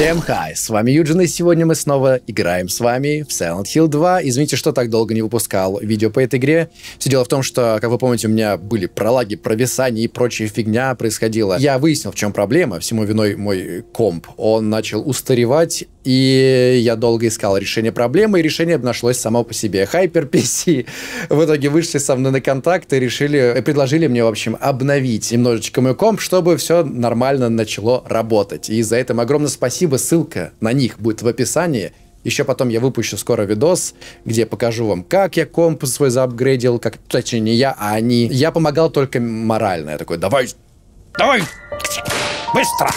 Всем хай, с вами Юджин, и сегодня мы снова играем с вами в Silent Hill 2. Извините, что так долго не выпускал видео по этой игре. Все дело в том, что, как вы помните, у меня были пролаги, провисания и прочая фигня происходила. Я выяснил, в чем проблема, всему виной мой комп. Он начал устаревать, и я долго искал решение проблемы, и решение нашлось само по себе. Hyper PC. В итоге вышли со мной на контакт и предложили мне, в общем, обновить немножечко мой комп, чтобы все нормально начало работать. И за это им огромное спасибо. Ссылка на них будет в описании. Еще потом я выпущу скоро видос, где покажу вам, как я комп свой заапгрейдил, как, точнее, не я, а они. Я помогал только морально. Я такой, давай, быстро.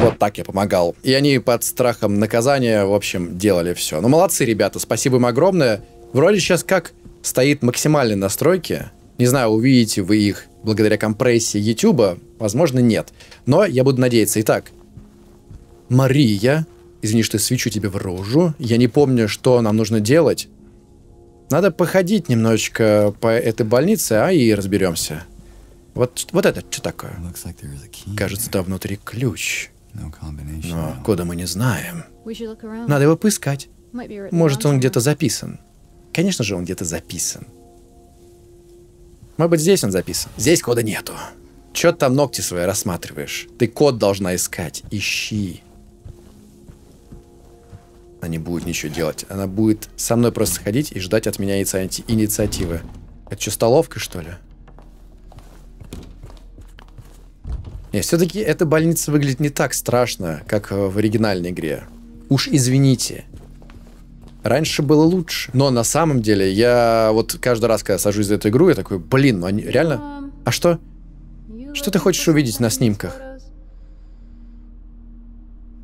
Вот так я помогал. И они под страхом наказания, в общем, делали все. Ну, молодцы, ребята, спасибо им огромное. Вроде сейчас как стоит максимальные настройки. Не знаю, увидите вы их благодаря компрессии YouTube, возможно, нет. Но я буду надеяться. Итак, Мария, извини, что я свечу тебе в рожу. Я не помню, что нам нужно делать. Надо походить немножечко по этой больнице, а и разберемся. Вот это что такое? Кажется, там внутри ключ. Но кода мы не знаем. Надо его поискать. Может, он где-то записан. Конечно же, он где-то записан. Может быть, здесь он записан. Здесь кода нету. Че ты там ногти свои рассматриваешь? Ты код должна искать. Ищи. Она не будет ничего делать. Она будет со мной просто ходить и ждать от меня инициативы. Это что, столовка, что ли? Нет, все-таки эта больница выглядит не так страшно, как в оригинальной игре. Уж извините. Раньше было лучше. Но на самом деле, я вот каждый раз, когда сажусь за эту игру, я такой, блин, ну они реально... А что? Что ты хочешь увидеть на снимках?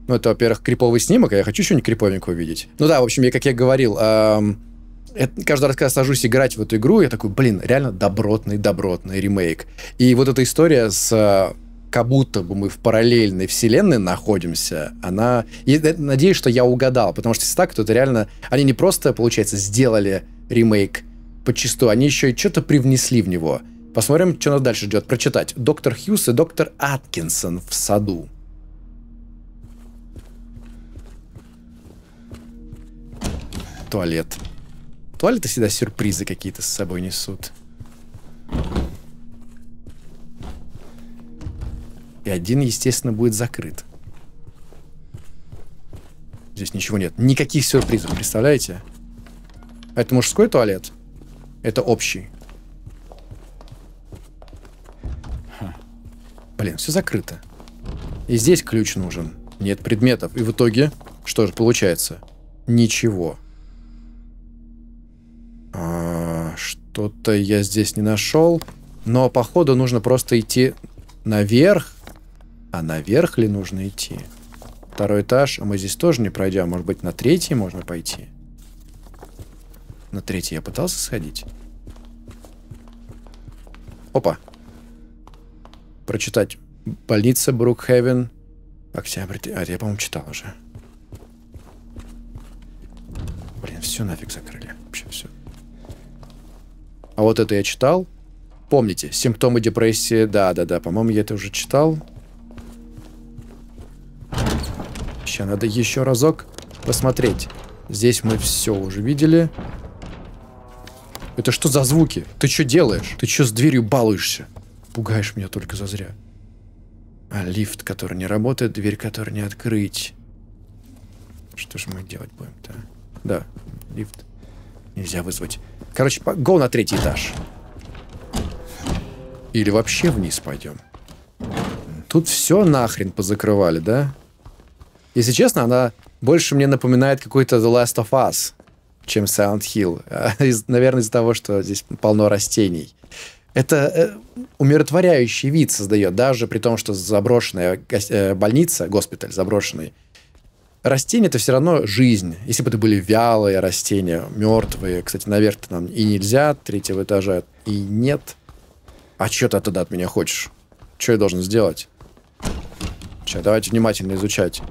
Ну, это, во-первых, криповый снимок, а я хочу что-нибудь криповенькое увидеть. Ну да, в общем, как я говорил, каждый раз, когда сажусь играть в эту игру, я такой, блин, реально добротный ремейк. И вот эта история с... Как будто бы мы в параллельной вселенной находимся, она... Я надеюсь, что я угадал, потому что если так, то это реально... Они не просто, получается, сделали ремейк подчистую, они еще и что-то привнесли в него. Посмотрим, что нас дальше ждет. Прочитать. Доктор Хьюз и доктор Аткинсон в саду. Туалет. Туалеты всегда сюрпризы какие-то с собой несут. И один, естественно, будет закрыт. Здесь ничего нет. Никаких сюрпризов, представляете? Это мужской туалет? Это общий. Блин, все закрыто. И здесь ключ нужен. Нет предметов. И в итоге, что же получается? Ничего. Что-то я здесь не нашел. Но, походу, нужно просто идти наверх. А наверх ли нужно идти? Второй этаж. А мы здесь тоже не пройдем. Может быть, на третий можно пойти? На третий я пытался сходить. Опа. Прочитать. Больница Брукхейвен. Октябрь. А, я, по-моему, читал уже. Блин, все нафиг закрыли. Вообще все. А вот это я читал. Помните, симптомы депрессии. Да. По-моему, я это уже читал. Сейчас надо еще разок посмотреть. Здесь мы все уже видели. Это что за звуки? Ты что делаешь? Ты что с дверью балуешься? Пугаешь меня только зазря. А лифт, который не работает, дверь, которую не открыть. Что же мы делать будем-то? Да, лифт нельзя вызвать. Короче, гоу на третий этаж. Или вообще вниз пойдем. Тут все нахрен позакрывали, да? Если честно, она больше мне напоминает какой-то The Last of Us, чем Silent Hill. Наверное, из-за того, что здесь полно растений. Это умиротворяющий вид создает, даже при том, что заброшенная больница, госпиталь заброшенный. Растения — это все равно жизнь. Если бы это были вялые растения, мертвые. Кстати, наверх-то нам и нельзя, третьего этажа и нет. А что ты тогда от меня хочешь? Что я должен сделать? Сейчас, давайте внимательно изучать.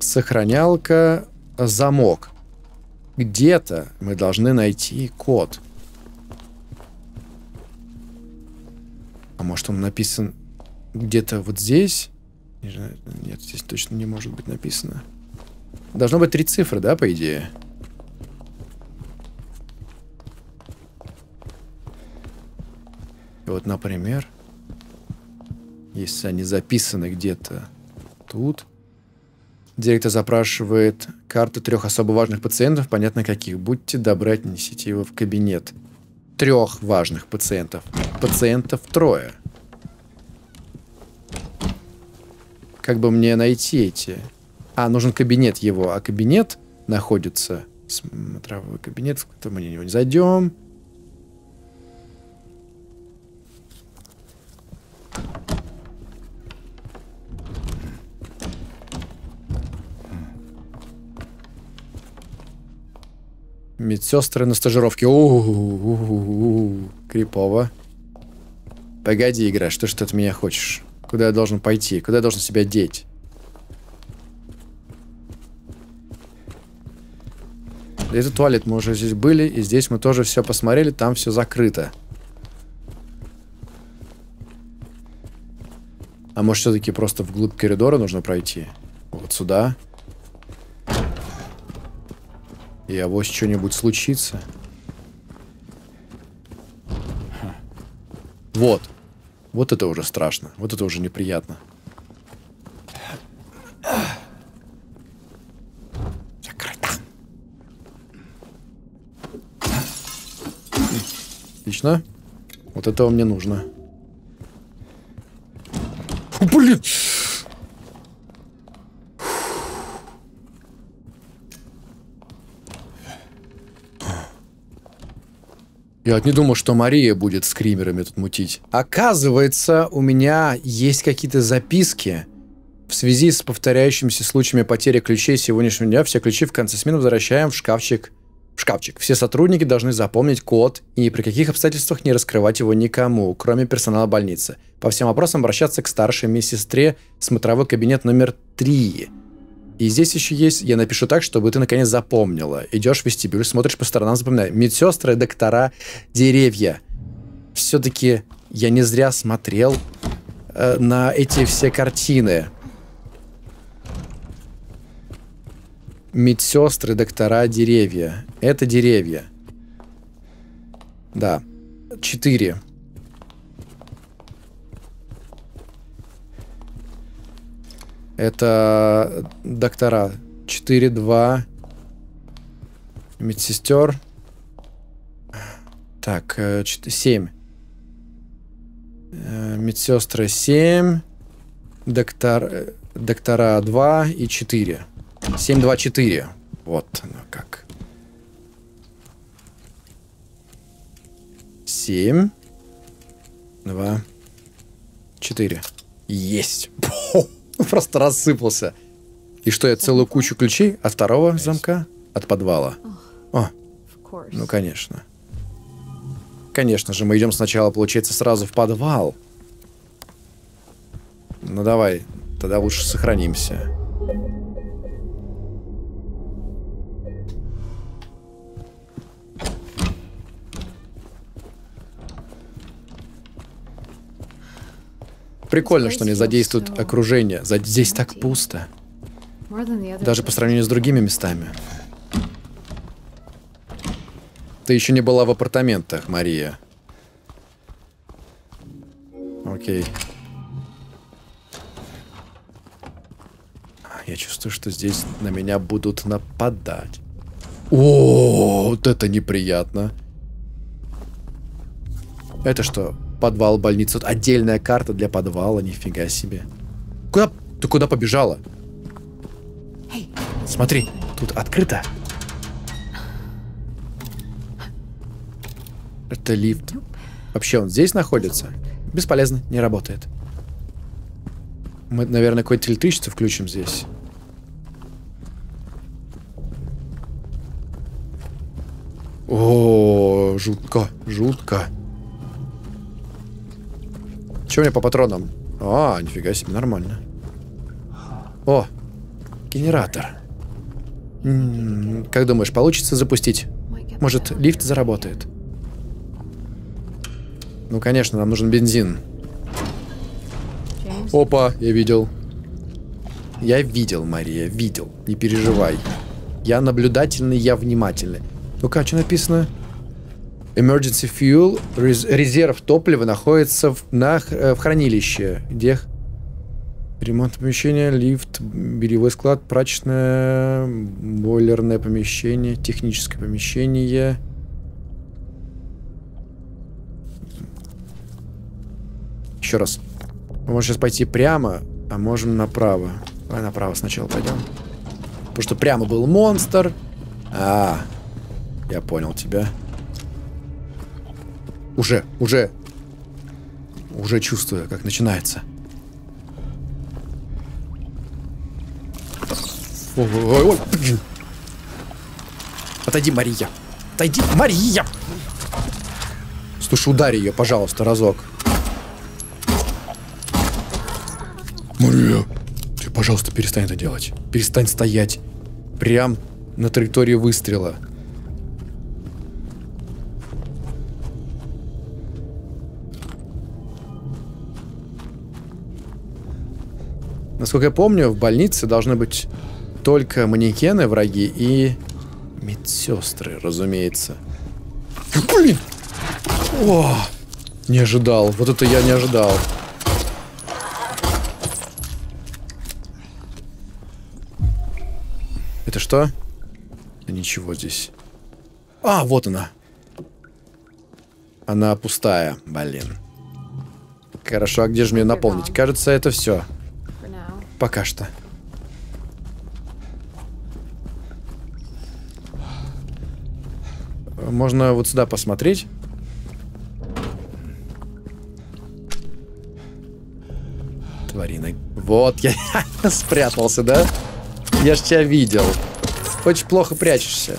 Сохранялка, замок. Где-то мы должны найти код. А может, он написан... где-то вот здесь. Не знаю, нет, здесь точно не может быть написано. Должно быть 3 цифры, да, по идее? И вот, например, если они записаны где-то тут. Директор запрашивает карту 3 особо важных пациентов, понятно каких. Будьте добры, отнесите его в кабинет. 3 важных пациентов. Пациентов 3. Как бы мне найти эти? А, нужен кабинет его. А кабинет находится... Смотровой кабинет, в который мы на него не зайдем. Медсестры на стажировке. Крипово. Погоди, игра, что ж ты от меня хочешь? Куда я должен пойти? Куда я должен себя деть? Этот туалет мы уже здесь были, и здесь мы тоже все посмотрели, там все закрыто. А может, все-таки просто вглубь коридора нужно пройти? Вот сюда. И авось что-нибудь случится. Вот. Вот это уже страшно. Вот это уже неприятно. Закрыто. Отлично. Вот этого мне нужно. Фу, блин! Я вот не думал, что Мария будет скримерами тут мутить. Оказывается, у меня есть какие-то записки. В связи с повторяющимися случаями потери ключей сегодняшнего дня, все ключи в конце смены возвращаем в шкафчик. В шкафчик. Все сотрудники должны запомнить код и ни при каких обстоятельствах не раскрывать его никому, кроме персонала больницы. По всем вопросам обращаться к старшей медсестре, смотровой кабинет номер 3. И здесь еще есть, я напишу так, чтобы ты наконец запомнила. Идешь в вестибюль, смотришь по сторонам, запоминай. Медсестры, доктора, деревья. Все-таки я не зря смотрел на эти все картины. Медсестры, доктора, деревья. Это деревья. Да. 4. Это доктора. 4, 2. Медсестер. Так, 7. Медсестры 7. Доктора 2 и 4. 7, 2, 4. Вот оно как. 7. 2. 4. Есть. Просто рассыпался. И что, я целую кучу ключей от второго замка? От подвала. О, ну конечно. Конечно же, мы идем сначала, получается, сразу в подвал. Ну давай, тогда лучше сохранимся. Прикольно, что они задействуют окружение. Здесь так пусто. Даже по сравнению с другими местами. Ты еще не была в апартаментах, Мария. Окей. Я чувствую, что здесь на меня будут нападать. О, вот это неприятно. Это что? Подвал, больница. Отдельная карта для подвала, нифига себе. Куда? Ты куда побежала? Смотри, тут открыто. Это лифт. Вообще он здесь находится? Бесполезно, не работает. Мы, наверное, какое-то электричество включим здесь. О, жутко, жутко. Че у меня по патронам? А, нифига себе, нормально. О, генератор. Как думаешь, получится запустить? Может, лифт заработает? Ну, конечно, нам нужен бензин. Опа, я видел. Я видел, Мария, видел. Не переживай. Я наблюдательный, я внимательный. Ну-ка, что написано? Emergency fuel. Резерв топлива находится в хранилище. Где? Ремонт помещения, лифт, бельевой склад, прачечное, бойлерное помещение, техническое помещение. Еще раз. Мы можем сейчас пойти прямо, а можем направо. Давай направо сначала пойдем. Потому что прямо был монстр. А, я понял тебя. Уже чувствую, как начинается. Ой-ой-ой. Отойди, Мария. Отойди, Мария. Слушай, ударь ее, пожалуйста, разок. Мария, ты, пожалуйста, перестань это делать. Перестань стоять прям на траектории выстрела. Насколько я помню, в больнице должны быть только манекены, враги и медсестры, разумеется. Блин! О! Не ожидал. Вот это я не ожидал. Это что? Да ничего здесь. А, вот она. Она пустая. Блин. Хорошо, а где же мне наполнить? Кажется, это все. Пока что. Можно вот сюда посмотреть. Тварина. Вот я спрятался, да? Я ж тебя видел. Очень плохо прячешься.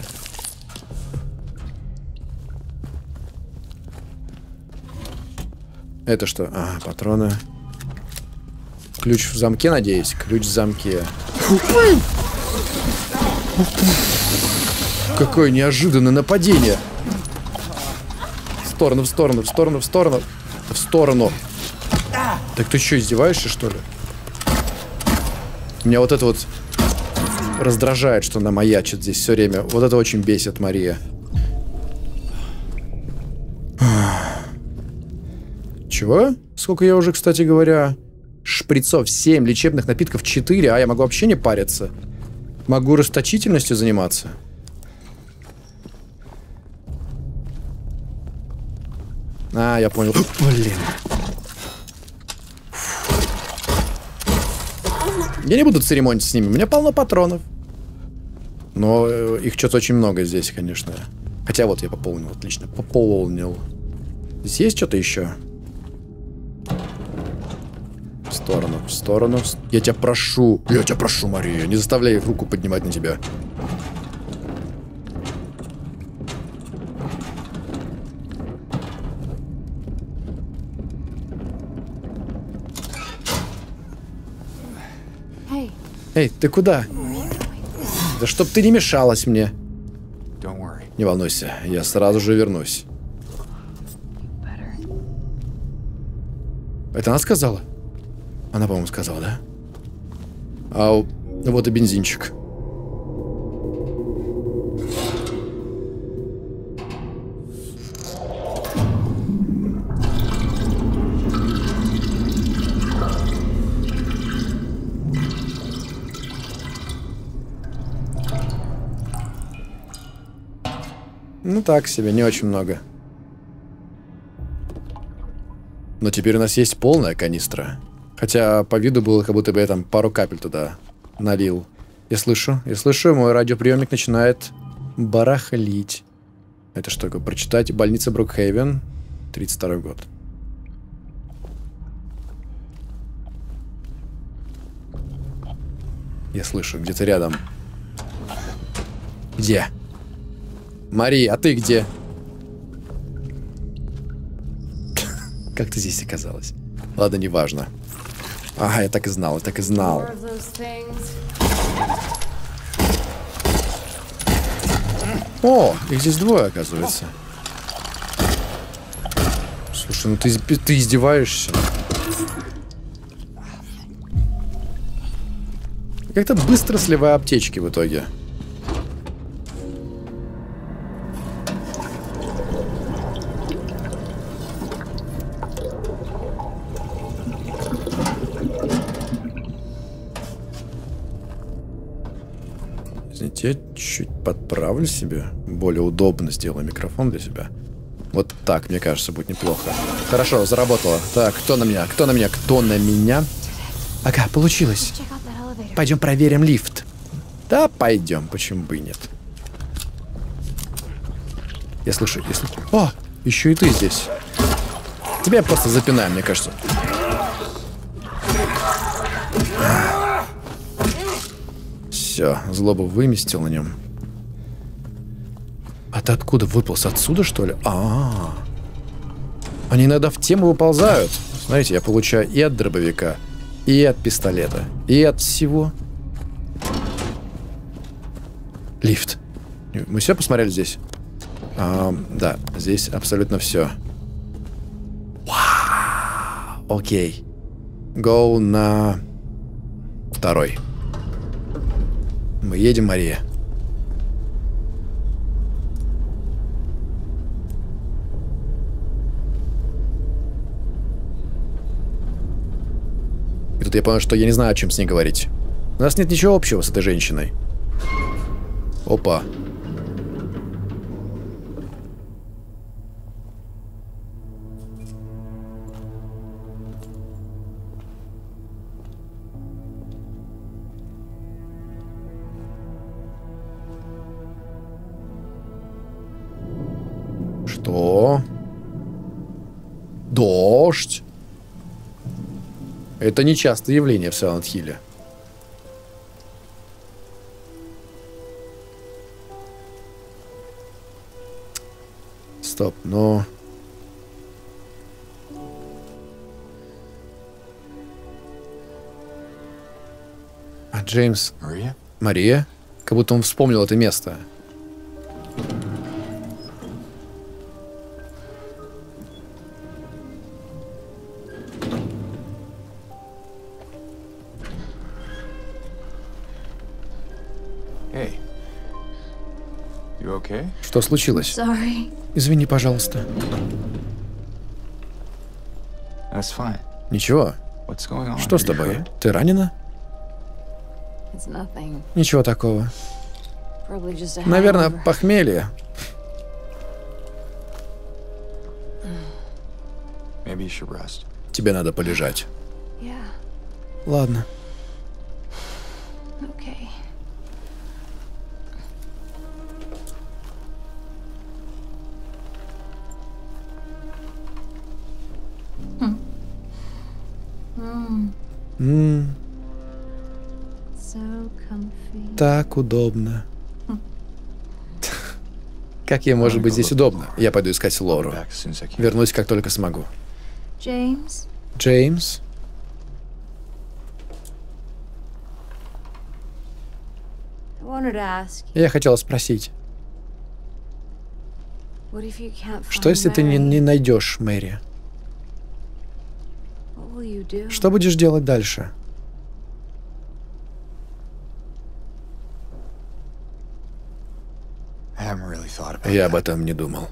Это что? А, патроны. Ключ в замке, надеюсь? Ключ в замке. Какое неожиданное нападение. В сторону, в сторону, в сторону, в сторону. В сторону. Так ты что, издеваешься, что ли? Меня вот это вот раздражает, что она маячит здесь все время. Вот это очень бесит, Мария. Чего? Сколько я уже, кстати говоря... Шприцов 7, лечебных напитков 4. А я могу вообще не париться. Могу расточительностью заниматься. А, я понял. Блин. Я не буду церемониться с ними. У меня полно патронов. Но их что-то очень много здесь, конечно. Хотя вот я пополнил. Отлично. Пополнил. Здесь есть что-то еще? В сторону, в сторону. Я тебя прошу. Я тебя прошу, Мария. Не заставляй их руку поднимать на тебя. Эй, ты куда? Да чтоб ты не мешалась мне. Не волнуйся, я сразу же вернусь. Это она сказала? Она, по-моему, сказала, да? А вот и бензинчик. Ну так себе, не очень много. Но теперь у нас есть полная канистра. Хотя по виду было, как будто бы я там пару капель туда налил. Я слышу, мой радиоприемник начинает барахлить. Это что такое? Прочитать. Больница Брукхейвен, 32 год. Я слышу, где-то рядом. Где? Мария, а ты где? Как ты здесь оказалась? Ладно, неважно. Ага, я так и знал, я так и знал. О, их здесь двое, оказывается. Слушай, ну ты издеваешься. Как-то быстро сливаю аптечки в итоге. Извините, я чуть подправлю себе. Более удобно сделаю микрофон для себя. Вот так, мне кажется, будет неплохо. Хорошо, заработало. Так, кто на меня? Кто на меня? Кто на меня? Ага, получилось. Пойдем проверим лифт. Да, пойдем, почему бы и нет. Я слышу, я слышу. О, еще и ты здесь. Тебя просто запинаем, мне кажется. Все, злобу выместил на нем. А ты откуда выполз? Отсюда, что ли? Они иногда в тему выползают. Знаете, я получаю и от дробовика, и от пистолета, и от всего. Лифт. Мы все посмотрели здесь? Да, здесь абсолютно все. Вау! Окей. Go на второй. Мы едем, Мария. И тут я понял, что я не знаю, о чем с ней говорить. У нас нет ничего общего с этой женщиной. Опа. Что? Дождь? Это нечастое явление в Сайлент Хилле. Стоп, но... А Джеймс... Мария? Мария? Как будто он вспомнил это место. Что случилось? Извини, пожалуйста. Ничего. Что с тобой? Ты ранена? Ничего такого. Наверное, похмелье. Тебе надо полежать. Ладно. Так удобно. Как я, может быть, здесь удобно? Я пойду искать Лору. Вернусь, как только смогу. Джеймс? Я хотела спросить. Что, если ты не найдешь Мэри? Что будешь делать дальше? Я об этом не думал.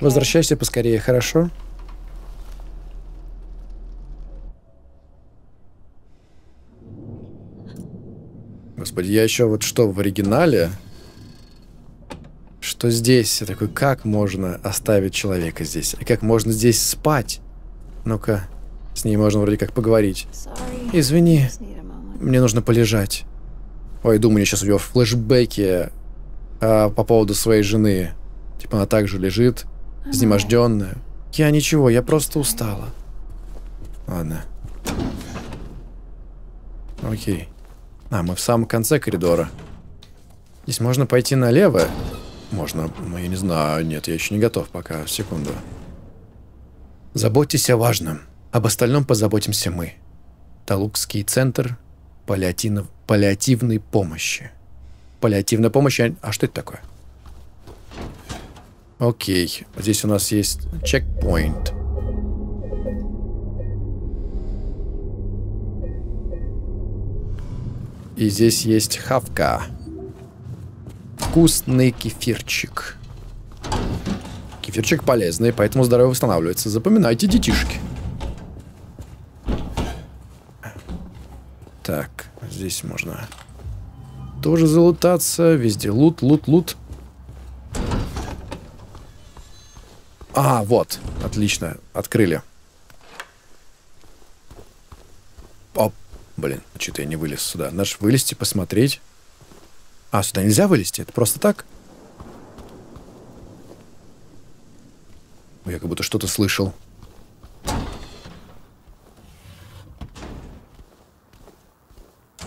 Возвращайся поскорее, хорошо? Господи, я еще вот что в оригинале, что здесь. Я такой, как можно оставить человека здесь? И как можно здесь спать? Ну-ка, с ней можно вроде как поговорить. Извини. Мне нужно полежать. Ой, думаю, я сейчас у него флешбеки по поводу своей жены. Типа она также лежит, изнеможденная. Я ничего, я просто устала. Ладно. Окей. Мы в самом конце коридора. Здесь можно пойти налево? Можно, но я не знаю. Нет, я еще не готов пока. Секунду. Заботьтесь о важном. Об остальном позаботимся мы. Талукский центр... паллиативной помощи. Паллиативная помощь... А что это такое? Окей. Здесь у нас есть чекпоинт. И здесь есть хавка. Вкусный кефирчик. Кефирчик полезный, поэтому здоровье восстанавливается. Запоминайте, детишки. Так, здесь можно тоже залутаться. Везде лут, лут, лут. А, вот. Отлично. Открыли. Оп. Блин, что-то я не вылез сюда. Надо же вылезти, посмотреть. А, сюда нельзя вылезти? Это просто так? Я как будто что-то слышал.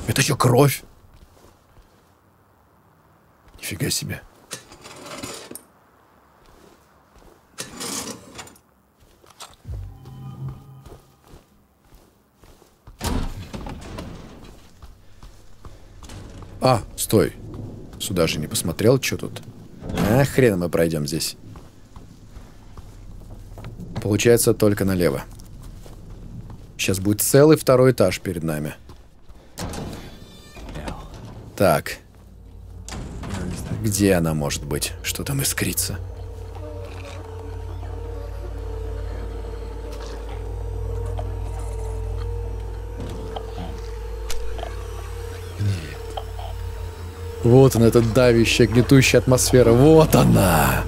Это что, кровь? Нифига себе. А, стой. Сюда же не посмотрел, что тут. А, хрен мы пройдем здесь. Получается только налево. Сейчас будет целый второй этаж перед нами. Так. Где она может быть? Что там искрится? Вот он, эта давящая, гнетущая атмосфера. Вот она!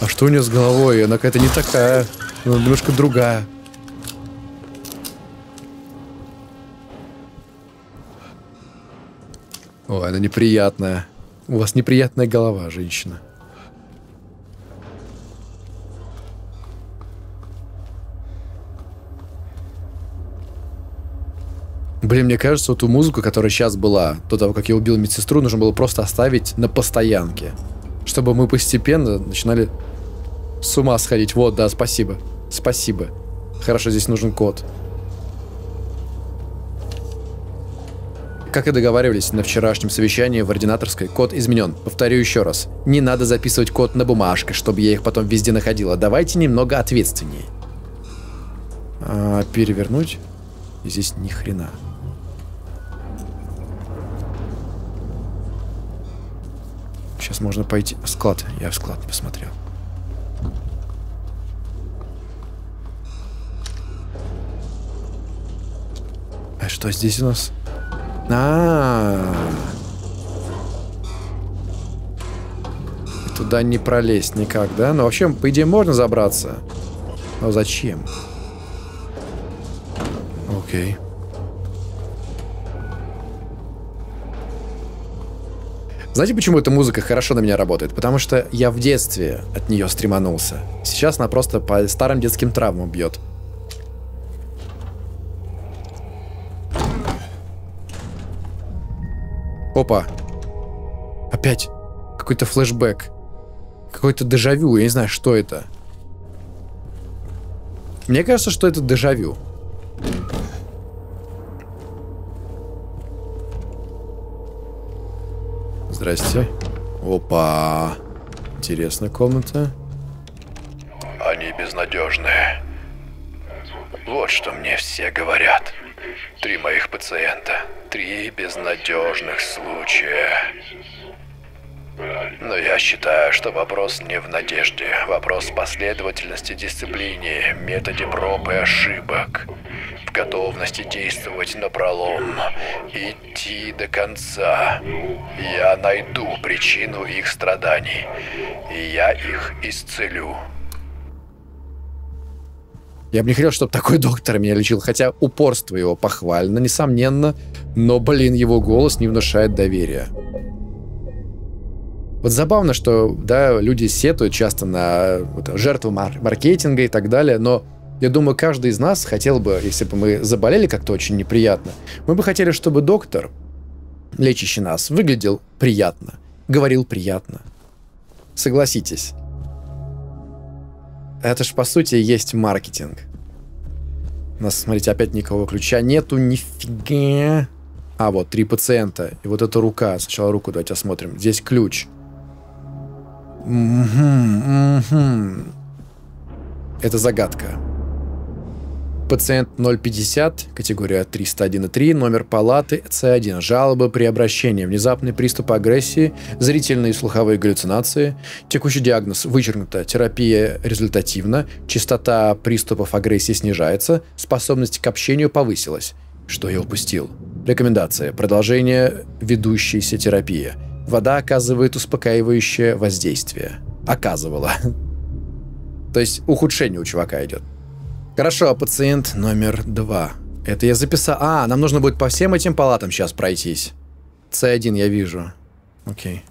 А что у нее с головой? Она какая-то не такая. Она немножко другая. Ой, она неприятная. У вас неприятная голова, женщина. Блин, мне кажется, вот ту музыку, которая сейчас была, до того, как я убил медсестру, нужно было просто оставить на постоянке. Чтобы мы постепенно начинали с ума сходить. Вот, да, спасибо. Спасибо. Хорошо, здесь нужен код. Как и договаривались на вчерашнем совещании в ординаторской, код изменен. Повторю еще раз. Не надо записывать код на бумажке, чтобы я их потом везде находила. Давайте немного ответственнее. А, перевернуть? Здесь ни хрена. Сейчас можно пойти в склад. Я в склад не посмотрел. А что здесь у нас? А-а-а. Туда не пролезть никак, да? Ну, вообще, по идее, можно забраться. Но зачем? Окей. Знаете, почему эта музыка хорошо на меня работает? Потому что я в детстве от нее стриманулся. Сейчас она просто по старым детским травмам бьет. Опа. Опять какой-то флешбэк. Какой-то дежавю. Я не знаю, что это. Мне кажется, что это дежавю. Здрасте. Опа. Интересная комната. Они безнадежные. Вот что мне все говорят. 3 моих пациента. 3 безнадежных случая. Но я считаю, что вопрос не в надежде. Вопрос в последовательности, дисциплине, методе проб и ошибок. В готовности действовать напролом. Идти до конца. Я найду причину их страданий. И я их исцелю. Я бы не хотел, чтобы такой доктор меня лечил. Хотя упорство его похвально, несомненно. Но, блин, его голос не внушает доверия. Вот забавно, что, да, люди сетуют часто на жертву маркетинга и так далее, но я думаю, каждый из нас хотел бы, если бы мы заболели как-то очень неприятно, мы бы хотели, чтобы доктор, лечащий нас, выглядел приятно, говорил приятно. Согласитесь. Это ж, по сути, есть маркетинг. У нас, смотрите, опять никакого ключа нету, нифига. А, вот, 3 пациента. И вот эта рука. Сначала руку давайте осмотрим. Здесь ключ. Это загадка. Пациент 050, категория 301.3, номер палаты С1. Жалобы при обращении: внезапный приступ агрессии, зрительные и слуховые галлюцинации. Текущий диагноз: вычеркнута, терапия результативна, частота приступов агрессии снижается, способность к общению повысилась. Что я упустил? Рекомендация. Продолжение ведущейся терапии. Вода оказывает успокаивающее воздействие. Оказывала. То есть ухудшение у чувака идет. Хорошо, пациент номер 2. Это я записал. А, нам нужно будет по всем этим палатам сейчас пройтись. С1 я вижу. Окей.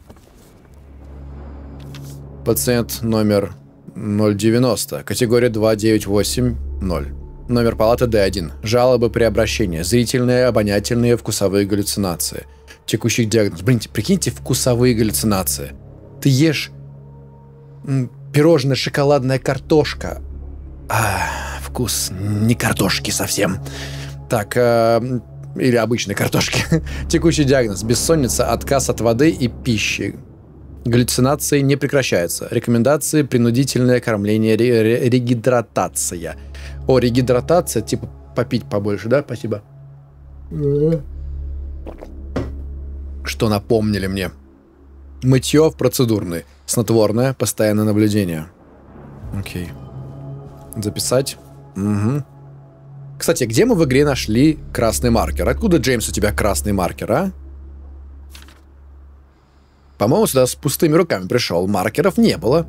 Пациент номер 090. Категория 2980. Номер палаты D1. Жалобы при обращении. Зрительные, обонятельные, вкусовые галлюцинации. Текущий диагноз. Блин, прикиньте, вкусовые галлюцинации. Ты ешь пирожное, шоколадная картошка. Вкус не картошки совсем. Так, или обычной картошки. Текущий диагноз. Бессонница, отказ от воды и пищи. Галлюцинации не прекращаются. Рекомендации: принудительное кормление, регидратация. О, регидратация, типа попить побольше, да? Спасибо. Что напомнили мне? Мытье в процедурной. Снотворное, постоянное наблюдение. Окей. Записать. Угу. Кстати, где мы в игре нашли красный маркер? Откуда, Джеймс, у тебя красный маркер, а? По-моему, сюда с пустыми руками пришел. Маркеров не было.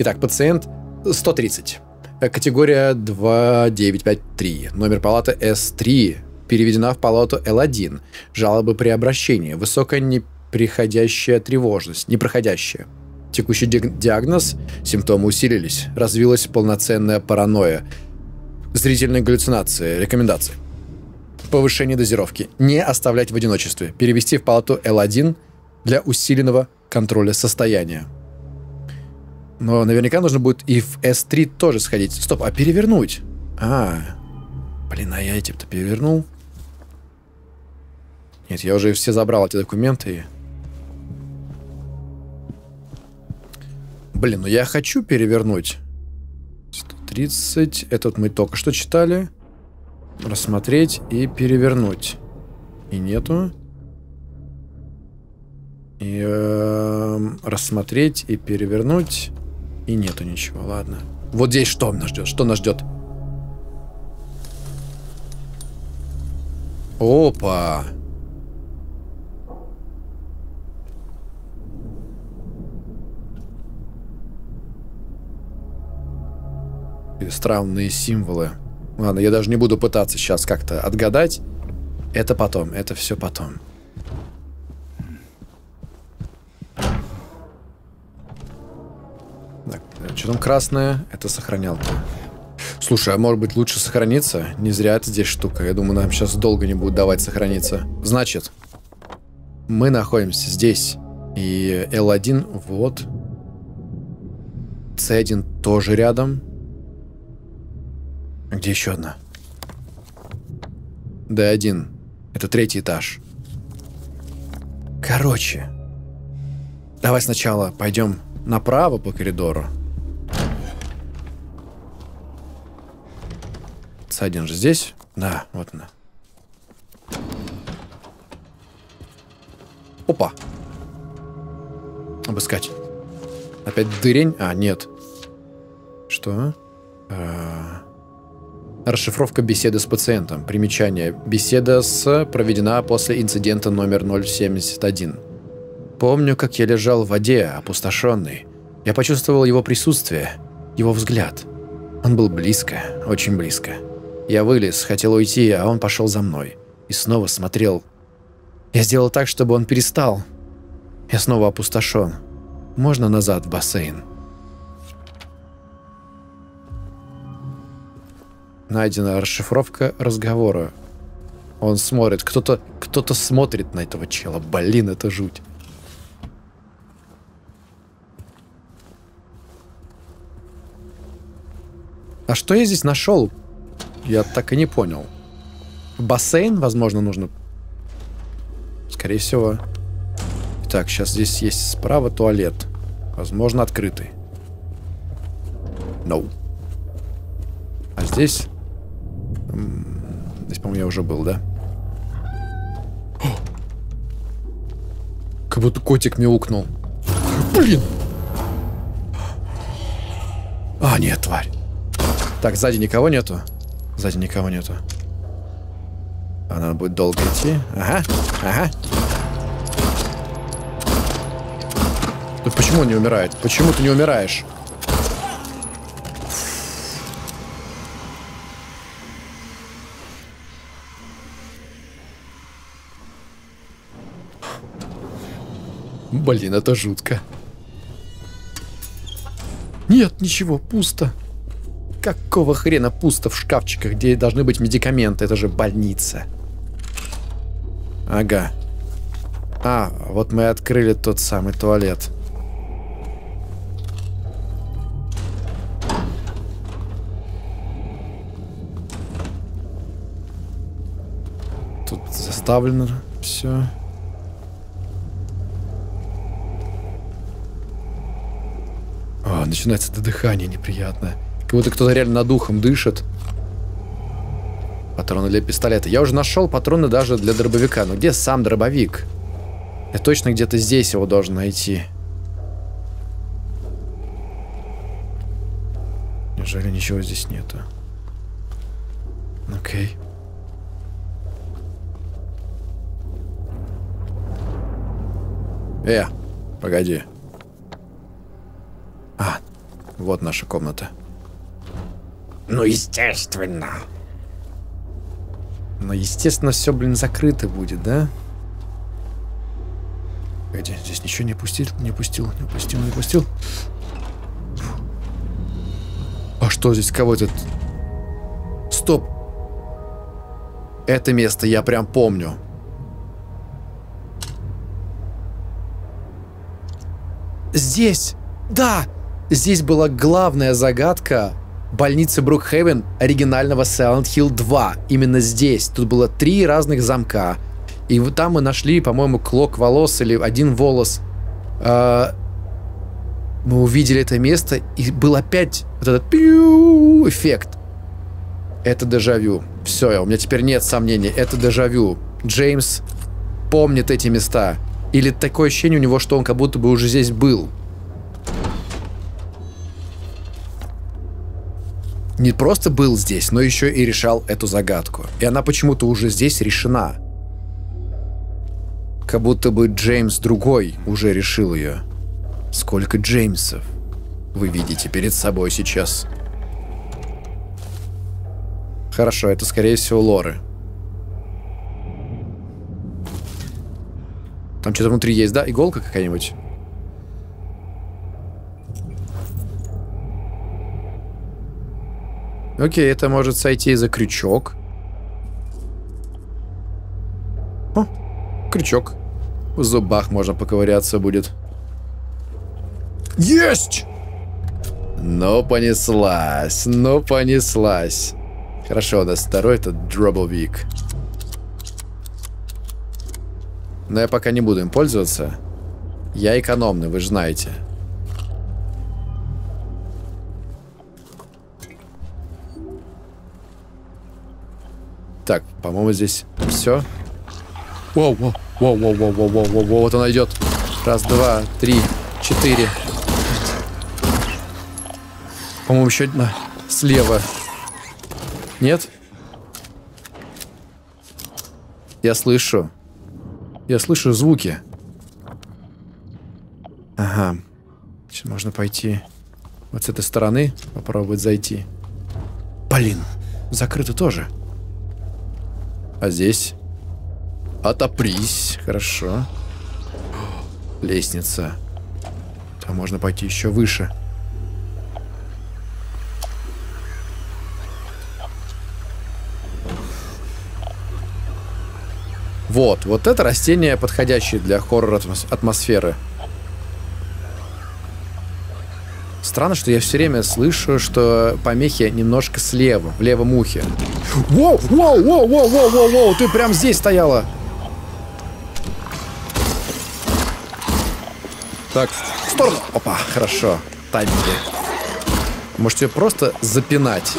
Итак, пациент 130. Категория 2953. Номер палаты С3. Переведена в палату Л1. Жалобы при обращении. Высокая неприходящая тревожность. Непроходящая. Текущий диагноз. Симптомы усилились. Развилась полноценная паранойя. Зрительные галлюцинации. Рекомендации. Повышение дозировки. Не оставлять в одиночестве. Перевести в палату L1 для усиленного контроля состояния. Но наверняка нужно будет и в S3 тоже сходить. Стоп, а перевернуть? Блин, а я эти-то перевернул. Нет, я уже все забрал эти документы. Блин, ну я хочу перевернуть. 130. Этот мы только что читали. Рассмотреть и перевернуть. И нету. И рассмотреть и перевернуть. И нету ничего, ладно. Вот здесь что нас ждет? Что нас ждет? Опа! Странные символы. Ладно, я даже не буду пытаться сейчас как-то отгадать. Это потом, это все потом. Так, что там красное? Это сохранялка. Слушай, а может быть лучше сохраниться? Не зря это здесь штука. Я думаю, нам сейчас долго не будут давать сохраниться. Значит, мы находимся здесь. И L1 вот. C1 тоже рядом. Где еще одна? D1. Это третий этаж. Короче. Давай сначала пойдем направо по коридору. C1 же здесь? Да, вот она. Опа. Обыскать. Опять дырень? А, нет. Что? Расшифровка беседы с пациентом. Примечание. Беседа с проведена после инцидента номер 071. Помню, как я лежал в воде, опустошенный. Я почувствовал его присутствие, его взгляд. Он был близко, очень близко. Я вылез, хотел уйти, а он пошел за мной. И снова смотрел. Я сделал так, чтобы он перестал. Я снова опустошен. Можно назад в бассейн? Найдена расшифровка разговора. Он смотрит. Кто-то смотрит на этого чела. Блин, это жуть. А что я здесь нашел? Я так и не понял. Бассейн, возможно, нужно. Скорее всего. Так, сейчас здесь есть справа туалет. Возможно, открытый. No. А здесь... Здесь, по-моему, я уже был, да? О! Как будто котик мяукнул. Блин! А, нет, тварь. Так, сзади никого нету. Сзади никого нету. А надо будет долго идти. Ага, ага. Ну почему он не умирает? Почему ты не умираешь? Блин, это жутко. Нет, ничего, пусто. Какого хрена пусто в шкафчиках, где должны быть медикаменты? Это же больница. Ага. А, вот мы открыли тот самый туалет. Тут заставлено все. О, начинается это дыхание неприятное. Как будто кто-то реально над ухом дышит. Патроны для пистолета. Я уже нашел патроны даже для дробовика. Но где сам дробовик? Я точно где-то здесь его должен найти. Неужели ничего здесь нету? Окей. Погоди. А, вот наша комната. Ну, естественно. Ну, естественно, все, блин, закрыто будет, да? Погоди, здесь ничего не пустил, не пустил. А что здесь, кого этот? Стоп. Это место я прям помню. Здесь, да, здесь была главная загадка больницы Брукхейвен оригинального Silent Hill 2. Именно здесь. Тут было 3 разных замка. И вот там мы нашли, по-моему, клок волос или один волос. Мы увидели это место, и был опять вот этот эффект. Это дежавю. Все, у меня теперь нет сомнений. Это дежавю. Джеймс помнит эти места. Или такое ощущение у него, что он как будто бы уже здесь был. Не просто был здесь, но еще и решал эту загадку. И она почему-то уже здесь решена. Как будто бы Джеймс другой уже решил ее. Сколько Джеймсов вы видите перед собой сейчас? Хорошо, это скорее всего Лоры. Там что-то внутри есть, да? Иголка какая-нибудь? Окей, это может сойти за крючок. О, крючок. В зубах можно поковыряться будет. Есть! Ну, понеслась. Ну, понеслась. Хорошо, у нас второй это дробовик. Но я пока не буду им пользоваться. Я экономный, вы же знаете. Так, по-моему, здесь все. Воу-воу-воу-воу-воу-воу-воу-воу-воу. Вот она идет. 1, 2, 3, 4. По-моему, еще одна слева. Нет? Я слышу. Я слышу звуки. Ага. Сейчас можно пойти вот с этой стороны. Попробовать зайти. Блин, закрыто тоже. А здесь? Отопрись. Хорошо. Лестница. Там можно пойти еще выше. Вот. Вот это растение, подходящее для хоррор-атмосферы. Странно, что я все время слышу, что помехи немножко слева, в левом ухе. Воу, воу, воу, воу, воу, воу, воу, ты прям здесь стояла. Так, в сторону. Опа, хорошо. Тайминги. Может, ее просто запинать?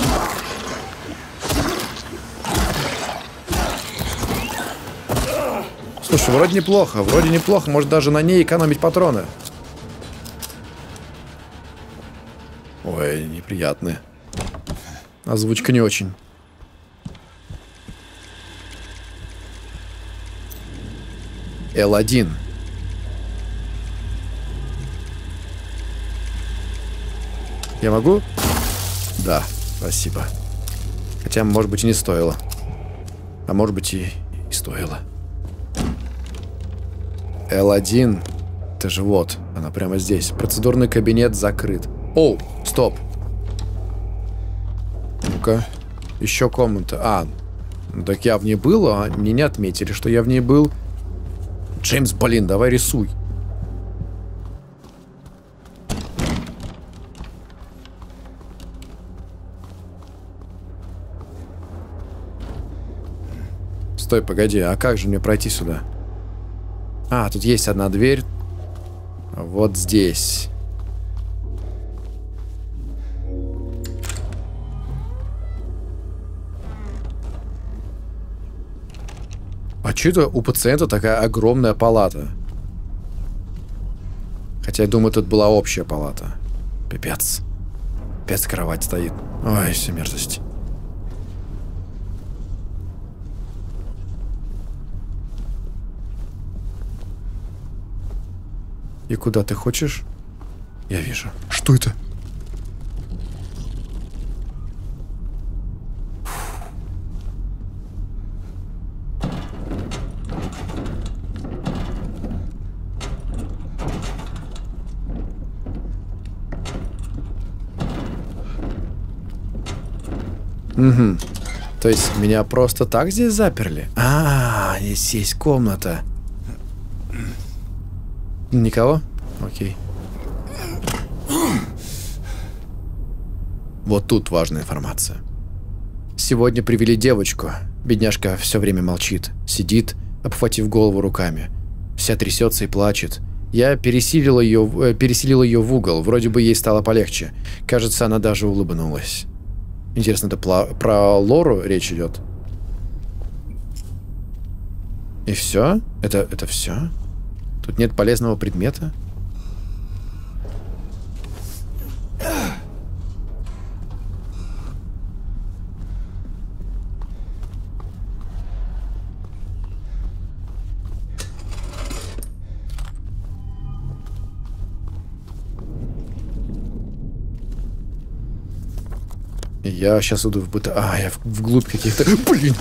Слушай, вроде неплохо. Может даже на ней экономить патроны. Ой, неприятные. Озвучка не очень. L1. Я могу? Да, спасибо. Хотя, может быть, и не стоило. А может быть, и стоило. L1. Это же вот. Она прямо здесь. Процедурный кабинет закрыт. Оу, стоп. Ну-ка. Еще комната. А, ну так я в ней был, а мне не отметили, что я в ней был. Джеймс, блин, давай рисуй. Стой, погоди, а как же мне пройти сюда? А, тут есть одна дверь. Вот здесь. А что это у пациента такая огромная палата? Хотя, я думаю, тут была общая палата. Пипец. Пипец, кровать стоит. Ой, все мерзость. И куда ты хочешь? Я вижу. Что это? Угу. То есть меня просто так здесь заперли? А, здесь есть комната. Никого? Окей. Вот тут важная информация. Сегодня привели девочку. Бедняжка все время молчит. Сидит, обхватив голову руками. Вся трясется и плачет. Я переселил ее в угол. Вроде бы ей стало полегче. Кажется, она даже улыбнулась. Интересно, это про Лору речь идет? И все? Это все? Тут нет полезного предмета. Я сейчас иду в быта... А, я вглубь каких-то... Блин!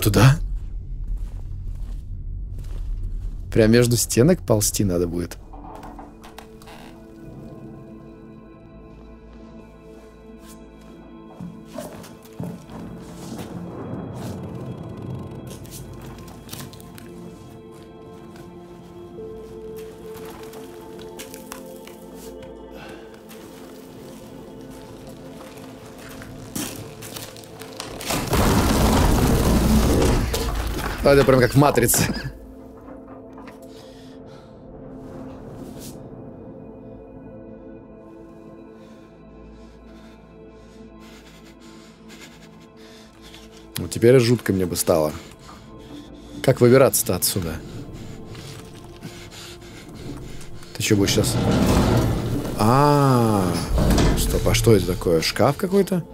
Туда? Прям между стенок ползти надо будет. Это прям как в матрице. Ну теперь жутко мне бы стало. Как выбираться-то отсюда? Ты что будешь сейчас? А-а-а. Стоп, а что это такое? Шкаф какой-то?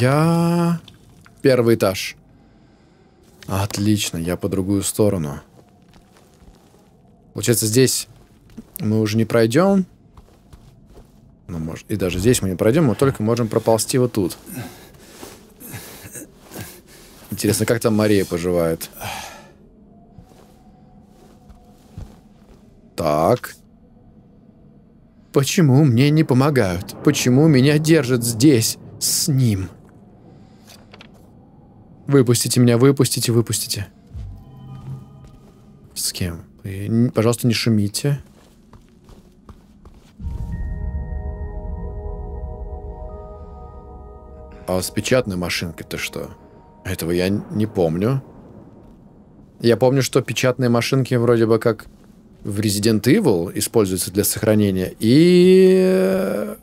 Я... Первый этаж. Отлично, я по другую сторону. Получается, здесь мы уже не пройдем. Ну, может, и даже здесь мы не пройдем, мы только можем проползти вот тут. Интересно, как там Мария поживает? Так. Почему мне не помогают? Почему меня держат здесь? С ним. Выпустите меня, выпустите. С кем? Пожалуйста, не шумите. А с печатной машинкой-то что? Этого я не помню. Я помню, что печатные машинки вроде бы как в Resident Evil используются для сохранения. И...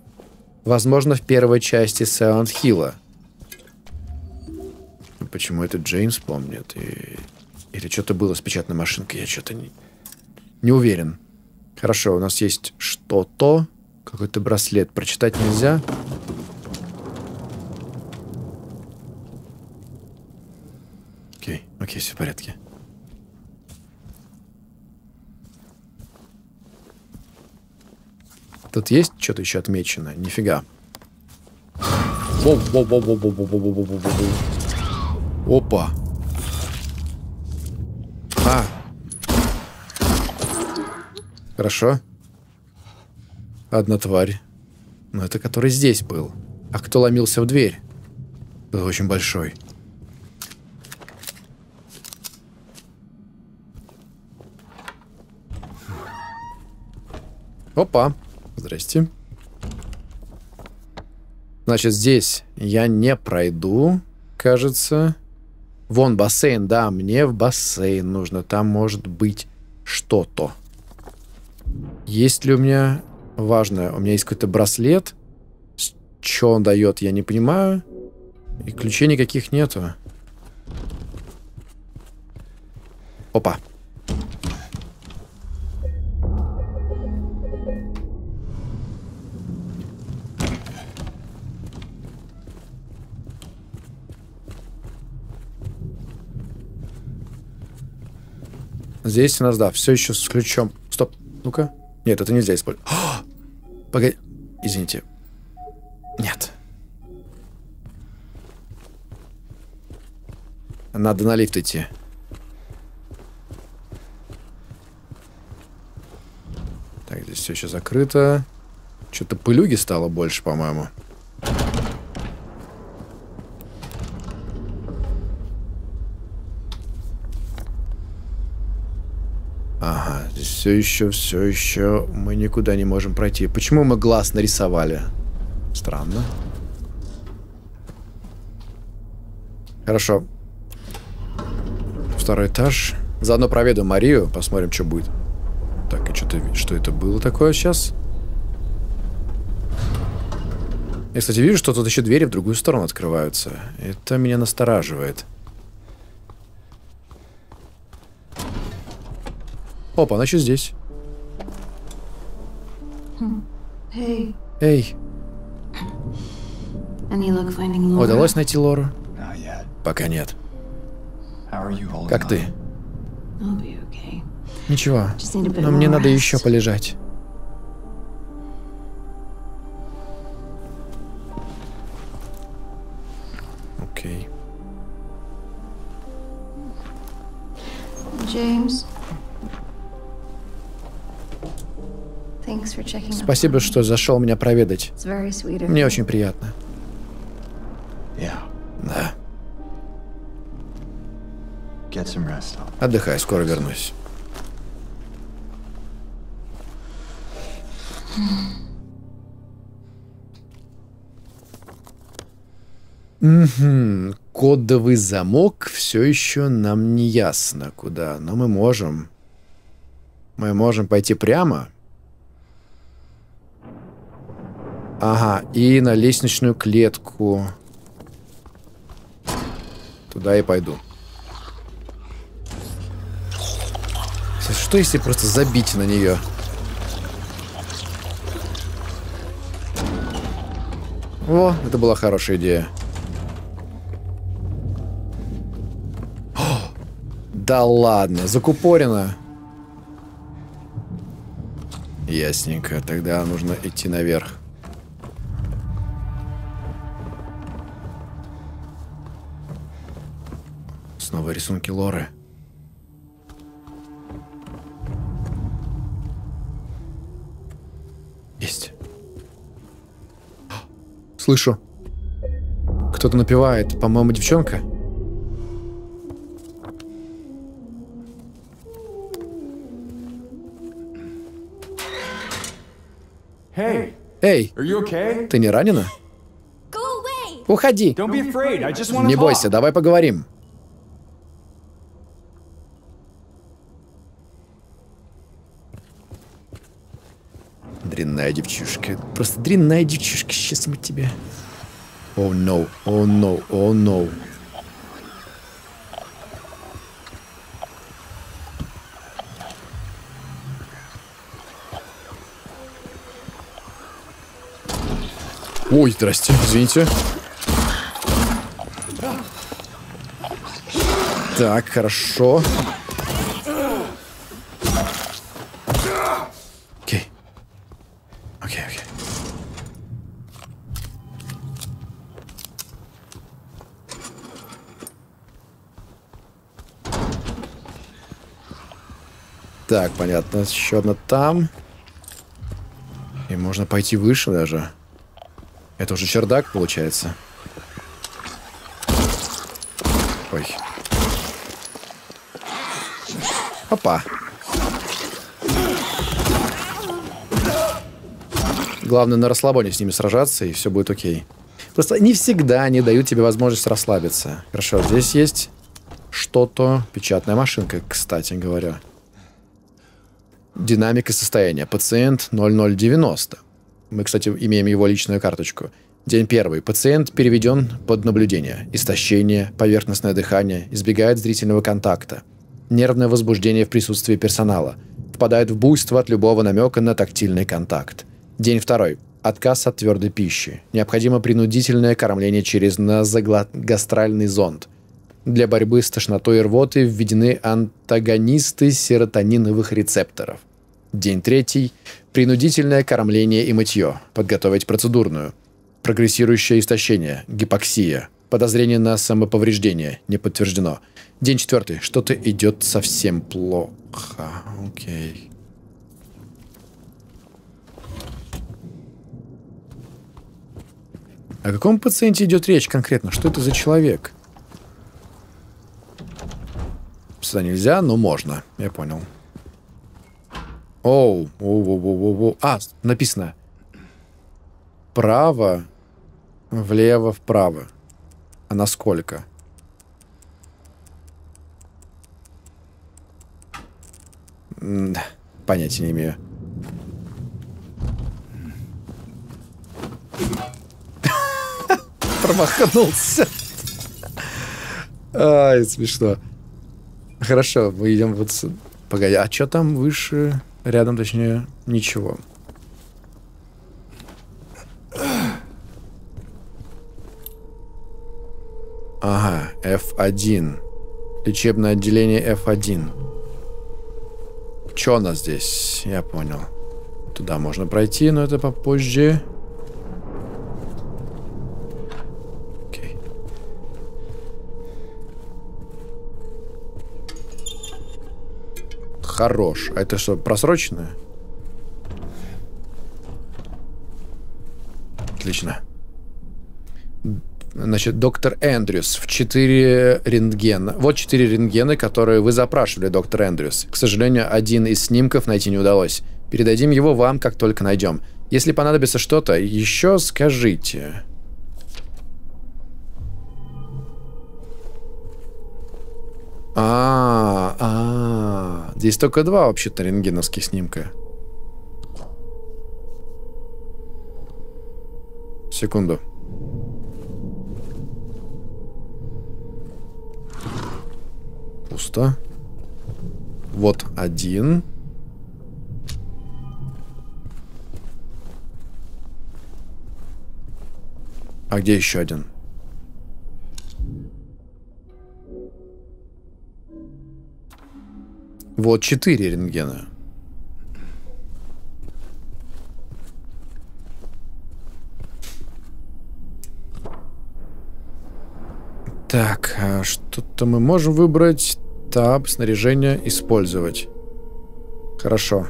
возможно, в первой части Silent Hill'а. Почему это Джеймс помнит? Или что-то было с печатной машинкой? Я что-то не уверен. Хорошо, у нас есть что-то. Какой-то браслет. Прочитать нельзя. Окей, окей, все в порядке. Тут есть что-то еще отмечено? Нифига. Опа. А. Хорошо. Одна тварь. Но это который здесь был. А кто ломился в дверь? Был очень большой. Опа. Здрасте. Значит, здесь я не пройду, кажется. Вон бассейн, да, мне в бассейн нужно. Там может быть что-то. Есть ли у меня... Важно, у меня есть какой-то браслет. Что он дает, я не понимаю. И ключей никаких нету. Опа. Здесь у нас, да, все еще с ключом. Стоп, ну-ка. Нет, это нельзя использовать. О! Погоди. Извините. Нет. Надо на лифт идти. Так, здесь все еще закрыто. Что-то пылюги стало больше, по-моему. Все еще мы никуда не можем пройти. Почему мы глаз нарисовали? Странно. Хорошо. Второй этаж. Заодно проведу Марию, посмотрим, что будет. Так, и что это было такое сейчас? Я, кстати, вижу, что тут еще двери в другую сторону открываются. Это меня настораживает. Опа, она еще здесь. Эй. Эй. Удалось найти Лору? Пока нет. Как ты? Ничего. Но мне надо еще полежать. Окей. Джеймс. Спасибо, что зашел меня проведать. Мне очень приятно. Да. Отдыхай, скоро вернусь. Кодовый замок все еще нам не ясно куда, но мы можем. Мы можем пойти прямо. Ага, и на лестничную клетку. Туда и пойду. Что если просто забить на нее? О, это была хорошая идея. О, да ладно, закупорено. Ясненько, тогда нужно идти наверх. Снова рисунки Лоры. Есть. Слышу. Кто-то напевает. По-моему, девчонка. Эй! Эй! Ты не ранена? Уходи. Не бойся, давай поговорим. Дрянная девчушка. Просто дрянная девчушка. Сейчас мы тебя... О, no, о, no, о, no. Ой, здрасте, извините. Так, хорошо. Окей. Окей, окей. Так, понятно. Еще одна там. И можно пойти выше даже. Это уже чердак, получается. Ой. Опа. Главное, на расслабоне с ними сражаться, и все будет окей. Просто не всегда они дают тебе возможность расслабиться. Хорошо, здесь есть что-то. Печатная машинка, кстати говоря. Динамика состояния. Пациент 0090. Мы, кстати, имеем его личную карточку. День первый. Пациент переведен под наблюдение. Истощение, поверхностное дыхание, избегает зрительного контакта. Нервное возбуждение в присутствии персонала. Впадает в буйство от любого намека на тактильный контакт. День второй. Отказ от твердой пищи. Необходимо принудительное кормление через назогастральный зонд. Для борьбы с тошнотой и рвотой введены антагонисты серотониновых рецепторов. День третий. Принудительное кормление и мытье. Подготовить процедурную. Прогрессирующее истощение. Гипоксия. Подозрение на самоповреждение. Не подтверждено. День четвертый. Что-то идет совсем плохо. Окей. О каком пациенте идет речь конкретно? Что это за человек? Сюда нельзя, но можно. Я понял. Оу, оу. А, написано. Право, влево, вправо. А насколько? Понятия не имею. Промахнулся. Ай, смешно. Хорошо, мы идем вот сюда. Погоди, а что там выше... Рядом, точнее, ничего. Ага, F1. Лечебное отделение F1. Чё у нас здесь? Я понял. Туда можно пройти, но это попозже. Окей. Хорош. А это что, просроченное? Отлично. Значит, доктор Эндрюс. В 4 рентгена. Вот 4 рентгена, которые вы запрашивали, доктор Эндрюс. К сожалению, один из снимков найти не удалось. Передадим его вам, как только найдем. Если понадобится что-то, еще скажите. Здесь только 2 вообще-то рентгеновских снимка. Секунду. Пусто. Вот 1. А где еще 1? Вот 4 рентгена. Так, что-то мы можем выбрать. Таб, снаряжение, использовать. Хорошо.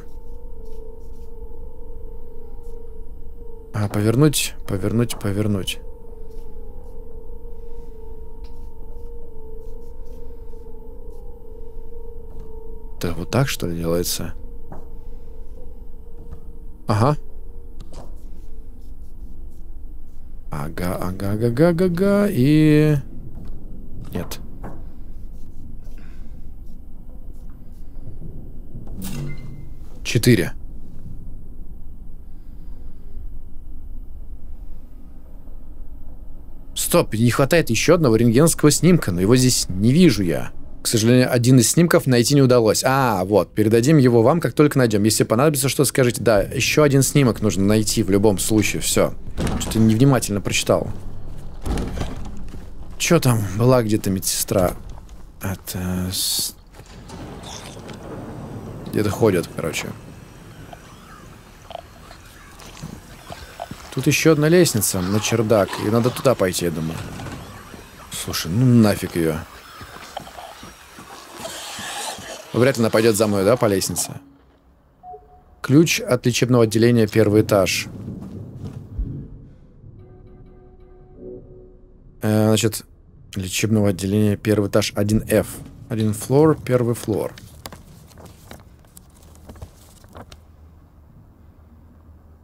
А, повернуть, повернуть, повернуть. Это вот так, что ли, делается? Ага. Ага. И... Нет. Четыре. Стоп, не хватает еще одного рентгенского снимка, но его здесь не вижу я. К сожалению, один из снимков найти не удалось. А, вот, передадим его вам, как только найдем. Если понадобится, что скажите. Да, еще один снимок нужно найти в любом случае. Все. Что-то невнимательно прочитал. Че там? Была где-то медсестра. Это... Где-то ходят, короче. Тут еще одна лестница на чердак. И надо туда пойти, я думаю. Слушай, ну нафиг ее. Вряд ли она пойдет за мной, да, по лестнице? Ключ от лечебного отделения, первый этаж. Значит, лечебного отделения, первый этаж, 1F. 1 флор, первый флор.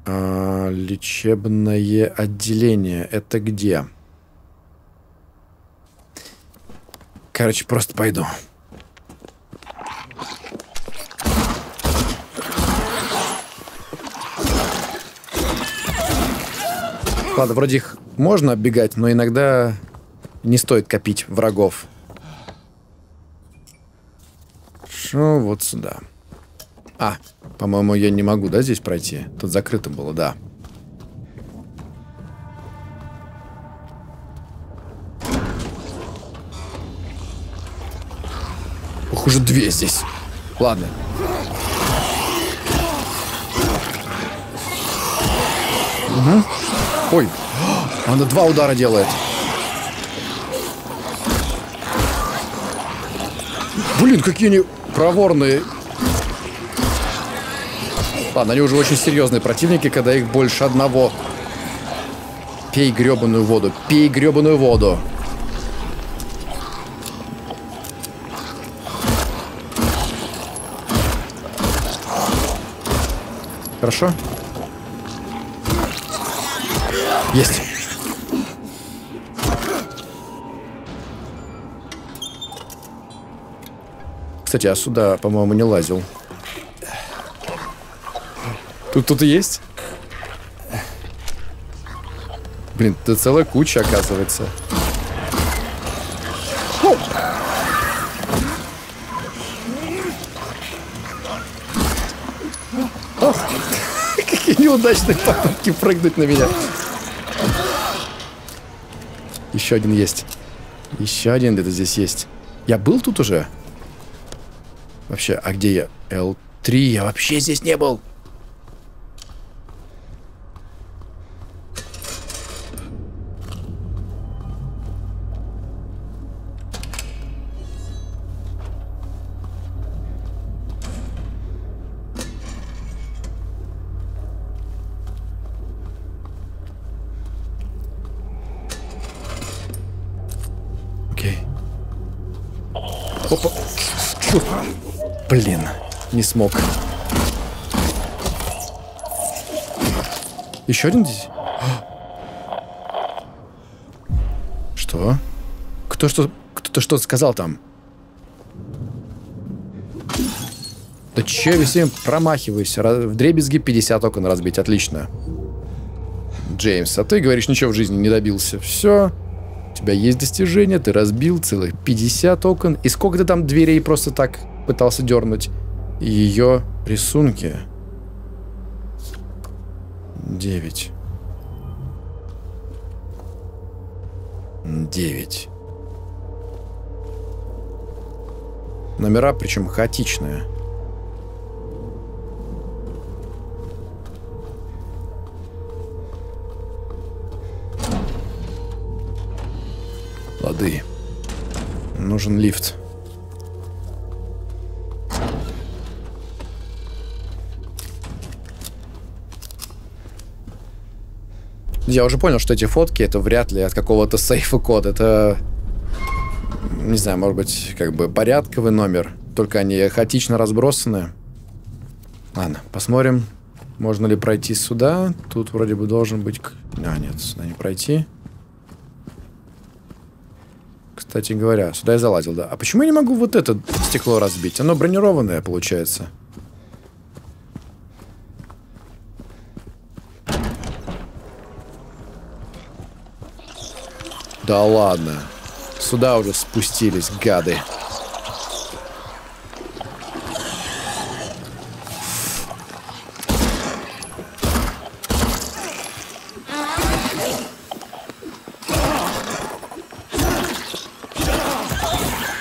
Лечебное отделение. Это где? Короче, просто пойду. Ладно, вроде их можно оббегать, но иногда не стоит копить врагов. Шо, вот сюда. А, по-моему, я не могу, да, здесь пройти? Тут закрыто было, да. Ох, уже две здесь. Ладно. Угу. Ой, она 2 удара делает. Блин, какие они проворные. Ладно, они уже очень серьезные противники, когда их больше одного. Пей гребаную воду. Пей гребаную воду. Хорошо? Есть. Кстати, я сюда, по-моему, не лазил. Тут и есть? Блин, это целая куча, оказывается. О! О! Какие неудачные попытки прыгнуть на меня. Еще один есть. Еще один где-то здесь есть. Я был тут уже? Вообще, а где я? L3, я вообще здесь не был. Блин, не смог. Еще один здесь? Что? Кто-то что-то сказал там? Да че, весельем промахиваюсь. Вдребезги 50 окон разбить, отлично. Джеймс, а ты говоришь, ничего в жизни не добился. Все. У тебя есть достижения, ты разбил целых 50 окон. И сколько ты там дверей просто так пытался дернуть? Ее рисунки. 9. 9. Номера, причем хаотичные. Лады. Нужен лифт. Я уже понял, что эти фотки это вряд ли от какого-то сейфа код. Это, не знаю, может быть, как бы порядковый номер. Только они хаотично разбросаны. Ладно, посмотрим. Можно ли пройти сюда? Тут вроде бы должен быть... А, нет, сюда не пройти. Кстати говоря, сюда я залазил, да. А почему я не могу вот это стекло разбить? Оно бронированное, получается. Да ладно. Сюда уже спустились, гады.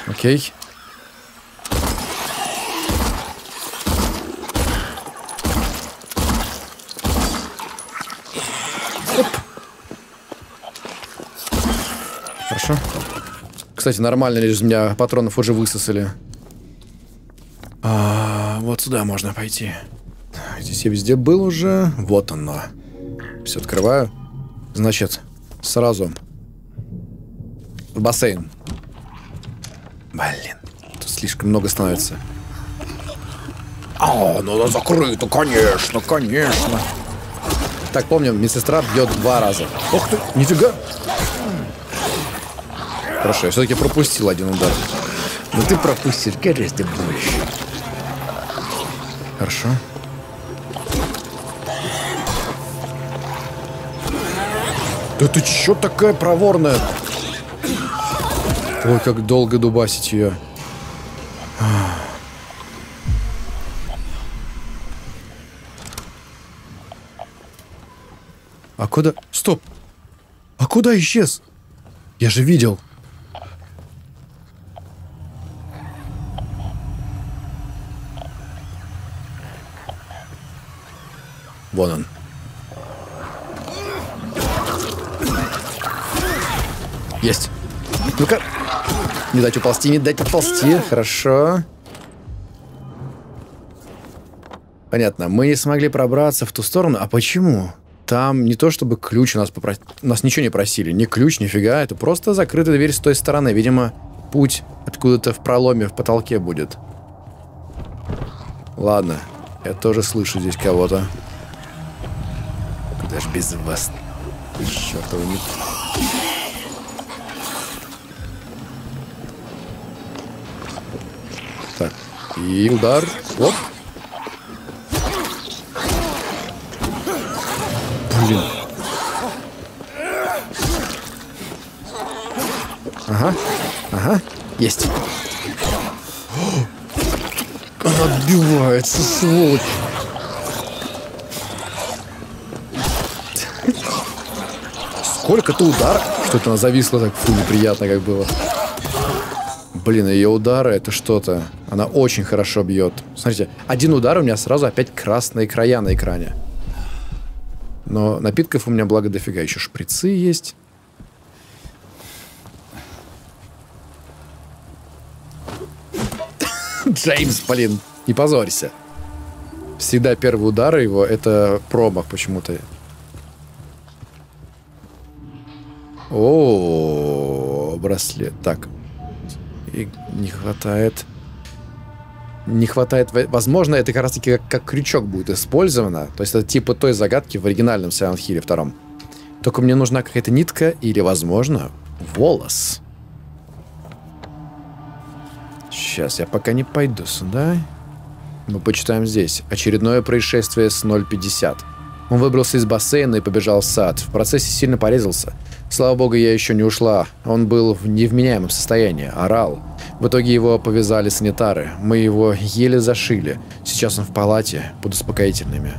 Окей. Хорошо. Кстати, нормально лишь из меня патронов уже высосали. А, вот сюда можно пойти. Здесь я везде был уже. Вот оно. Все открываю. Значит, сразу в бассейн. Блин, тут слишком много становится. А, ну да, закрыто, конечно, конечно. Так, помним, медсестра бьет 2 раза. Ох ты, нифига. Хорошо, я все-таки пропустил 1 удар. Но ты пропустишь гораздо больше. Хорошо. Да ты че такая проворная? Ой, как долго дубасить ее. А куда... Стоп! А куда исчез? Я же видел. Вон он. Есть. Ну-ка. Не дать уползти, не дать уползти. Хорошо. Понятно. Мы не смогли пробраться в ту сторону. А почему? Там не то чтобы ключ у нас попросили. Нас ничего не просили. Ни ключ, нифига. Это просто закрытая дверь с той стороны. Видимо, путь откуда-то в проломе, в потолке будет. Ладно. Я тоже слышу здесь кого-то. Куда ж без вас? Чёртова нет. Так. И удар. Оп. Блин. Ага. Ага. Есть. Она отбивается, сволочь. Сколько-то удар. Что-то она зависла так. Фу, неприятно как было. Блин, ее удары это что-то. Она очень хорошо бьет. Смотрите, 1 удар у меня сразу опять красные края на экране. Но напитков у меня благо дофига. Еще шприцы есть. Джеймс, блин, не позорься. Всегда первые удары его это промах почему-то. О, браслет. Так. И не хватает. Не хватает... Возможно, это как раз-таки как крючок будет использовано. То есть это типа той загадки в оригинальном Silent Hill 2. Только мне нужна какая-то нитка или, возможно, волос. Сейчас, я пока не пойду сюда. Мы почитаем здесь. Очередное происшествие с 0.50. Он выбрался из бассейна и побежал в сад. В процессе сильно порезался. Слава богу, я еще не ушла. Он был в невменяемом состоянии. Орал. В итоге его повязали санитары. Мы его еле зашили. Сейчас он в палате под успокоительными.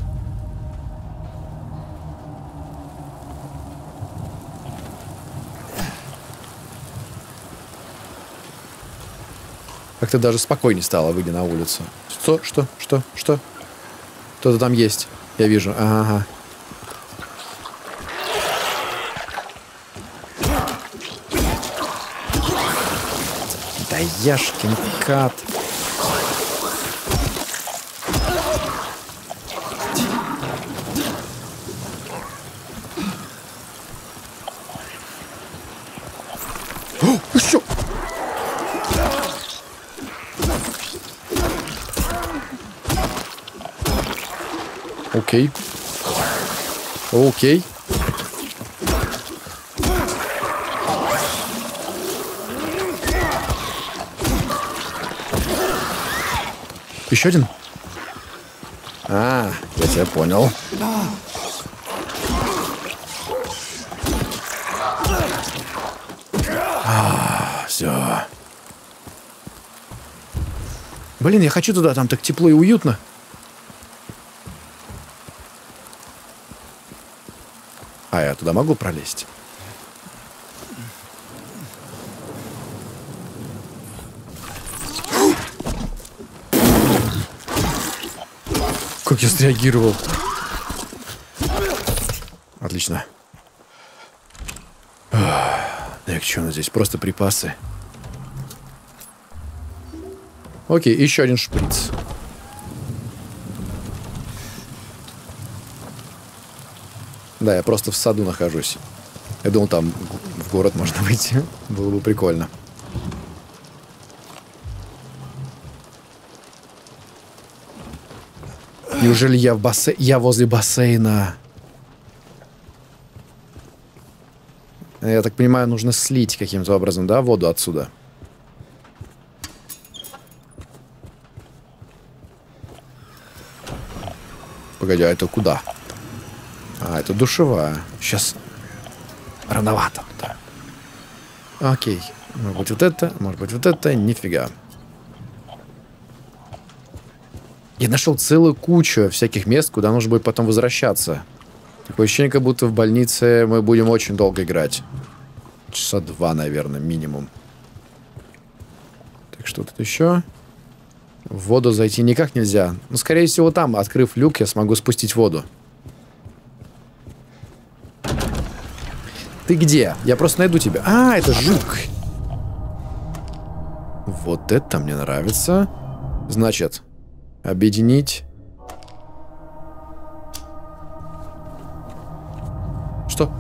Как-то даже спокойнее стало, выйдя на улицу. Что? Что? Что? Что? Кто-то там есть. Я вижу. Ага. Да яшкин кат. О, еще! Окей. Окей. Еще один? А, я тебя понял. Все. Блин, я хочу туда, там так тепло и уютно. А я туда могу пролезть? Как я среагировал? Отлично. Так, что у нас здесь? Просто припасы. Окей, еще один шприц. Да, я просто в саду нахожусь. Я думал, там в город можно выйти. Было бы прикольно. Неужели я в бассейне? Я возле бассейна. Я так понимаю, нужно слить каким-то образом, да, воду отсюда. Погоди, а это куда? А, это душевая. Сейчас рановато. Да. Окей. Может быть, вот это, может быть, вот это. Нифига. Я нашел целую кучу всяких мест, куда нужно будет потом возвращаться. Такое ощущение, как будто в больнице мы будем очень долго играть. Часа два, наверное, минимум. Так, что тут еще? В воду зайти никак нельзя. Но, скорее всего, там, открыв люк, я смогу спустить воду. Ты где? Я просто найду тебя. А, это жук. Вот это мне нравится. Значит, объединить... Что?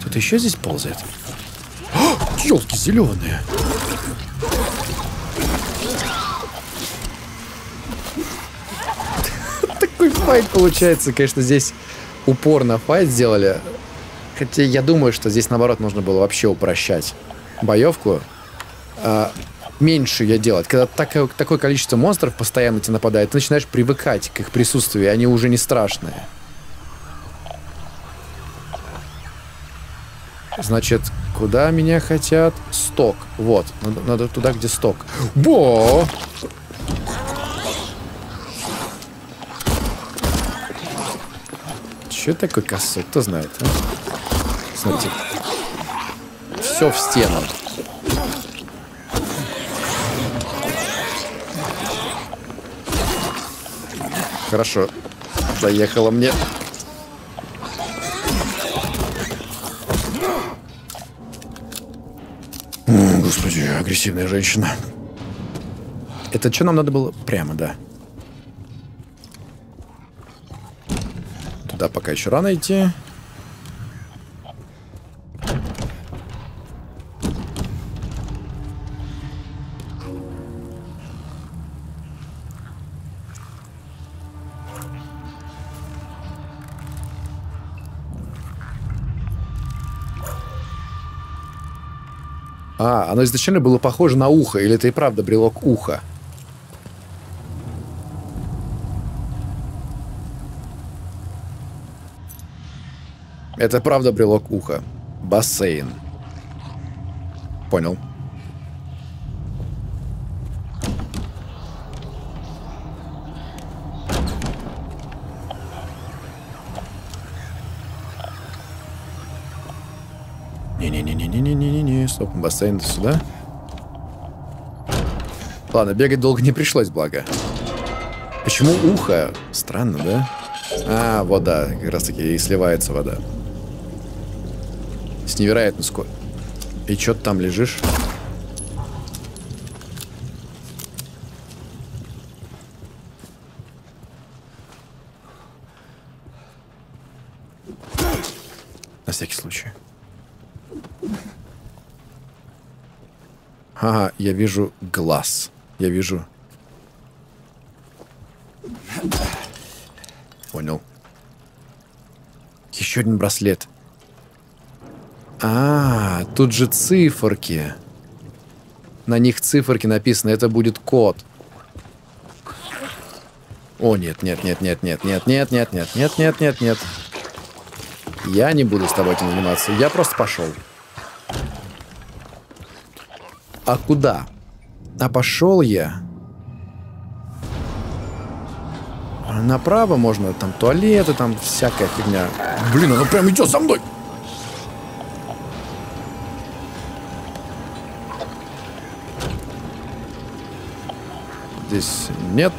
Кто-то еще здесь ползает? О, елки зеленые. Такой файт получается, конечно, здесь упор на файт сделали. Хотя я думаю, что здесь наоборот нужно было вообще упрощать боевку. Меньше ее делать. Когда такое количество монстров постоянно тебе нападает, ты начинаешь привыкать к их присутствию, и они уже не страшные. Значит, куда меня хотят? Сток. Вот. Надо туда, где сток. Бо! Че такой косой? Кто знает? А? Смотрите. Все в стену. Хорошо. Доехала мне. Господи, агрессивная женщина. Это что нам надо было? Прямо, да. Туда пока еще рано идти. А, оно изначально было похоже на ухо, или это и правда брелок уха? Это правда брелок уха. Бассейн. Понял. Бассейн сюда. Ладно, бегать долго не пришлось, благо. Почему ухо? Странно, да? А, вода. Как раз таки и сливается вода. С невероятной скоростью. И чё ты там лежишь? На всякий случай. Ага, я вижу глаз. Я вижу. Понял. Еще один браслет. А, тут же циферки. На них циферки написаны. Это будет код. О, нет, нет, нет, нет, нет, нет, нет, нет, нет, нет, нет, нет, нет. Я не буду с тобой этим заниматься. Я просто пошел. А куда? А пошел я. Направо можно, там туалеты, там всякая фигня. Блин, она прям идет за мной. Здесь нет.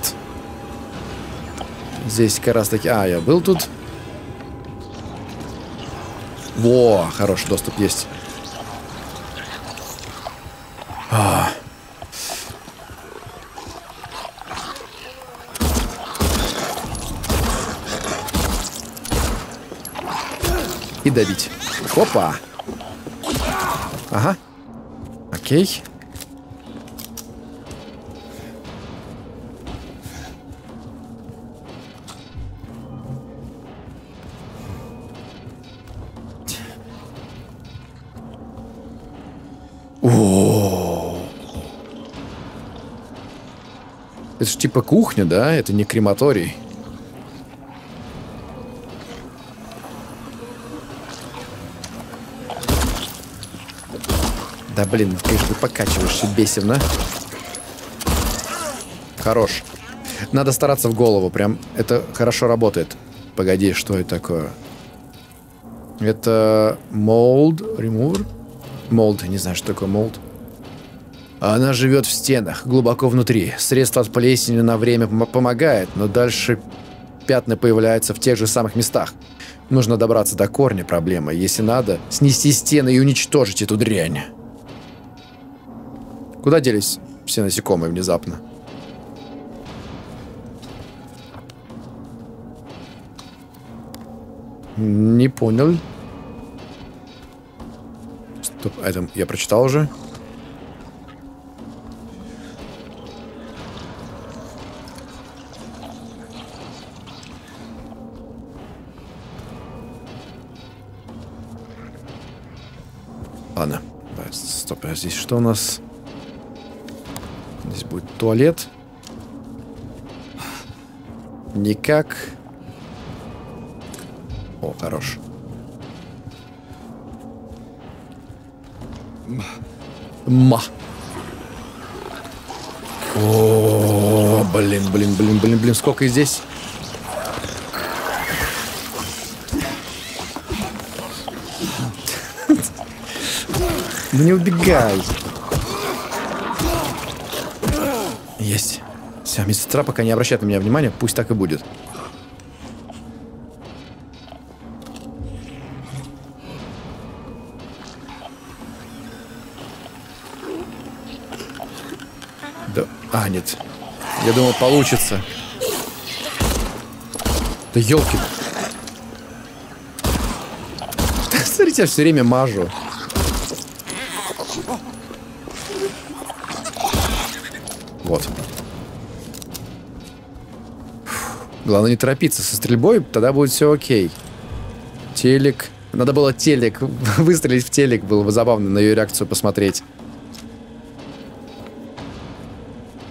Здесь как раз таки... А, я был тут. Во, хороший доступ есть. А. И давить. Опа. Ага. Окей. Это же типа кухня, да? Это не крематорий. Да блин, конечно, ты покачиваешься бесивно. Хорош. Надо стараться в голову, прям. Это хорошо работает. Погоди, что это такое? Это mold remover? Mold, не знаю, что такое mold. Она живет в стенах, глубоко внутри. Средство от плесени на время помогает, но дальше пятна появляются в тех же самых местах. Нужно добраться до корня проблемы. Если надо, снести стены и уничтожить эту дрянь. Куда делись все насекомые внезапно? Не понял. Стоп, это я прочитал уже. Ладно. Стоп, а здесь что у нас? Здесь будет туалет. Никак. О, хорош. Ма. О, блин, блин, блин, блин, блин, сколько здесь? Да не убегай. Есть. Вся медсестра пока не обращает на меня внимания. Пусть так и будет. Да. А, нет. Я думал, получится. Да елки. Смотрите, я все время мажу. Вот. Главное не торопиться со стрельбой, тогда будет все окей. Телек. Надо было телек. Выстрелить в телек было бы забавно, на ее реакцию посмотреть.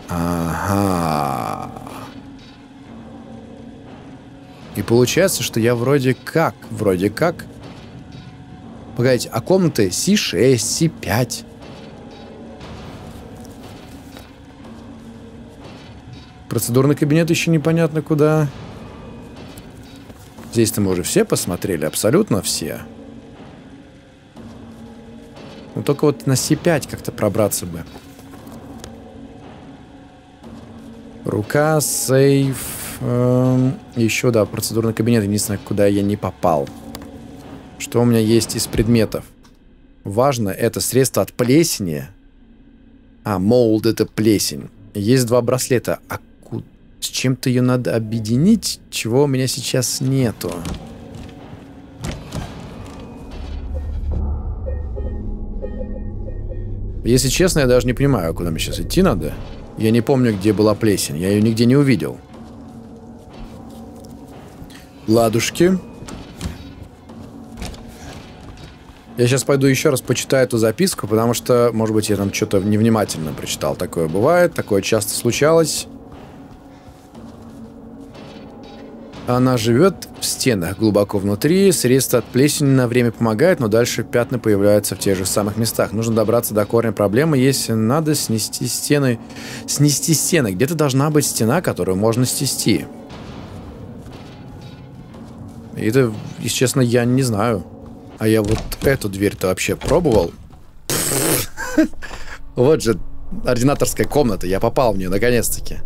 Ага. И получается, что я вроде как. Погодите, а комнаты C6, C5. Процедурный кабинет еще непонятно куда. Здесь-то мы уже все посмотрели, абсолютно все. Ну только вот на C5 как-то пробраться бы. Рука, сейф. Еще, да, процедурный кабинет. Единственное, куда я не попал. Что у меня есть из предметов? Важно, это средство от плесени. А, mold это плесень. Есть два браслета. А с чем-то ее надо объединить, чего у меня сейчас нету. Если честно, я даже не понимаю, куда мне сейчас идти надо. Я не помню, где была плесень. Я ее нигде не увидел. Ладушки. Я сейчас пойду еще раз почитаю эту записку, потому что, может быть, я там что-то невнимательно прочитал. Такое бывает, такое часто случалось. Она живет в стенах, глубоко внутри. Средство от плесени на время помогает, но дальше пятна появляются в тех же самых местах. Нужно добраться до корня проблемы. Если надо, снести стены. Снести стены. Где-то должна быть стена, которую можно снести. И это, если честно, я не знаю. А я вот эту дверь-то вообще пробовал. Вот же ординаторская комната. Я попал в нее, наконец-таки.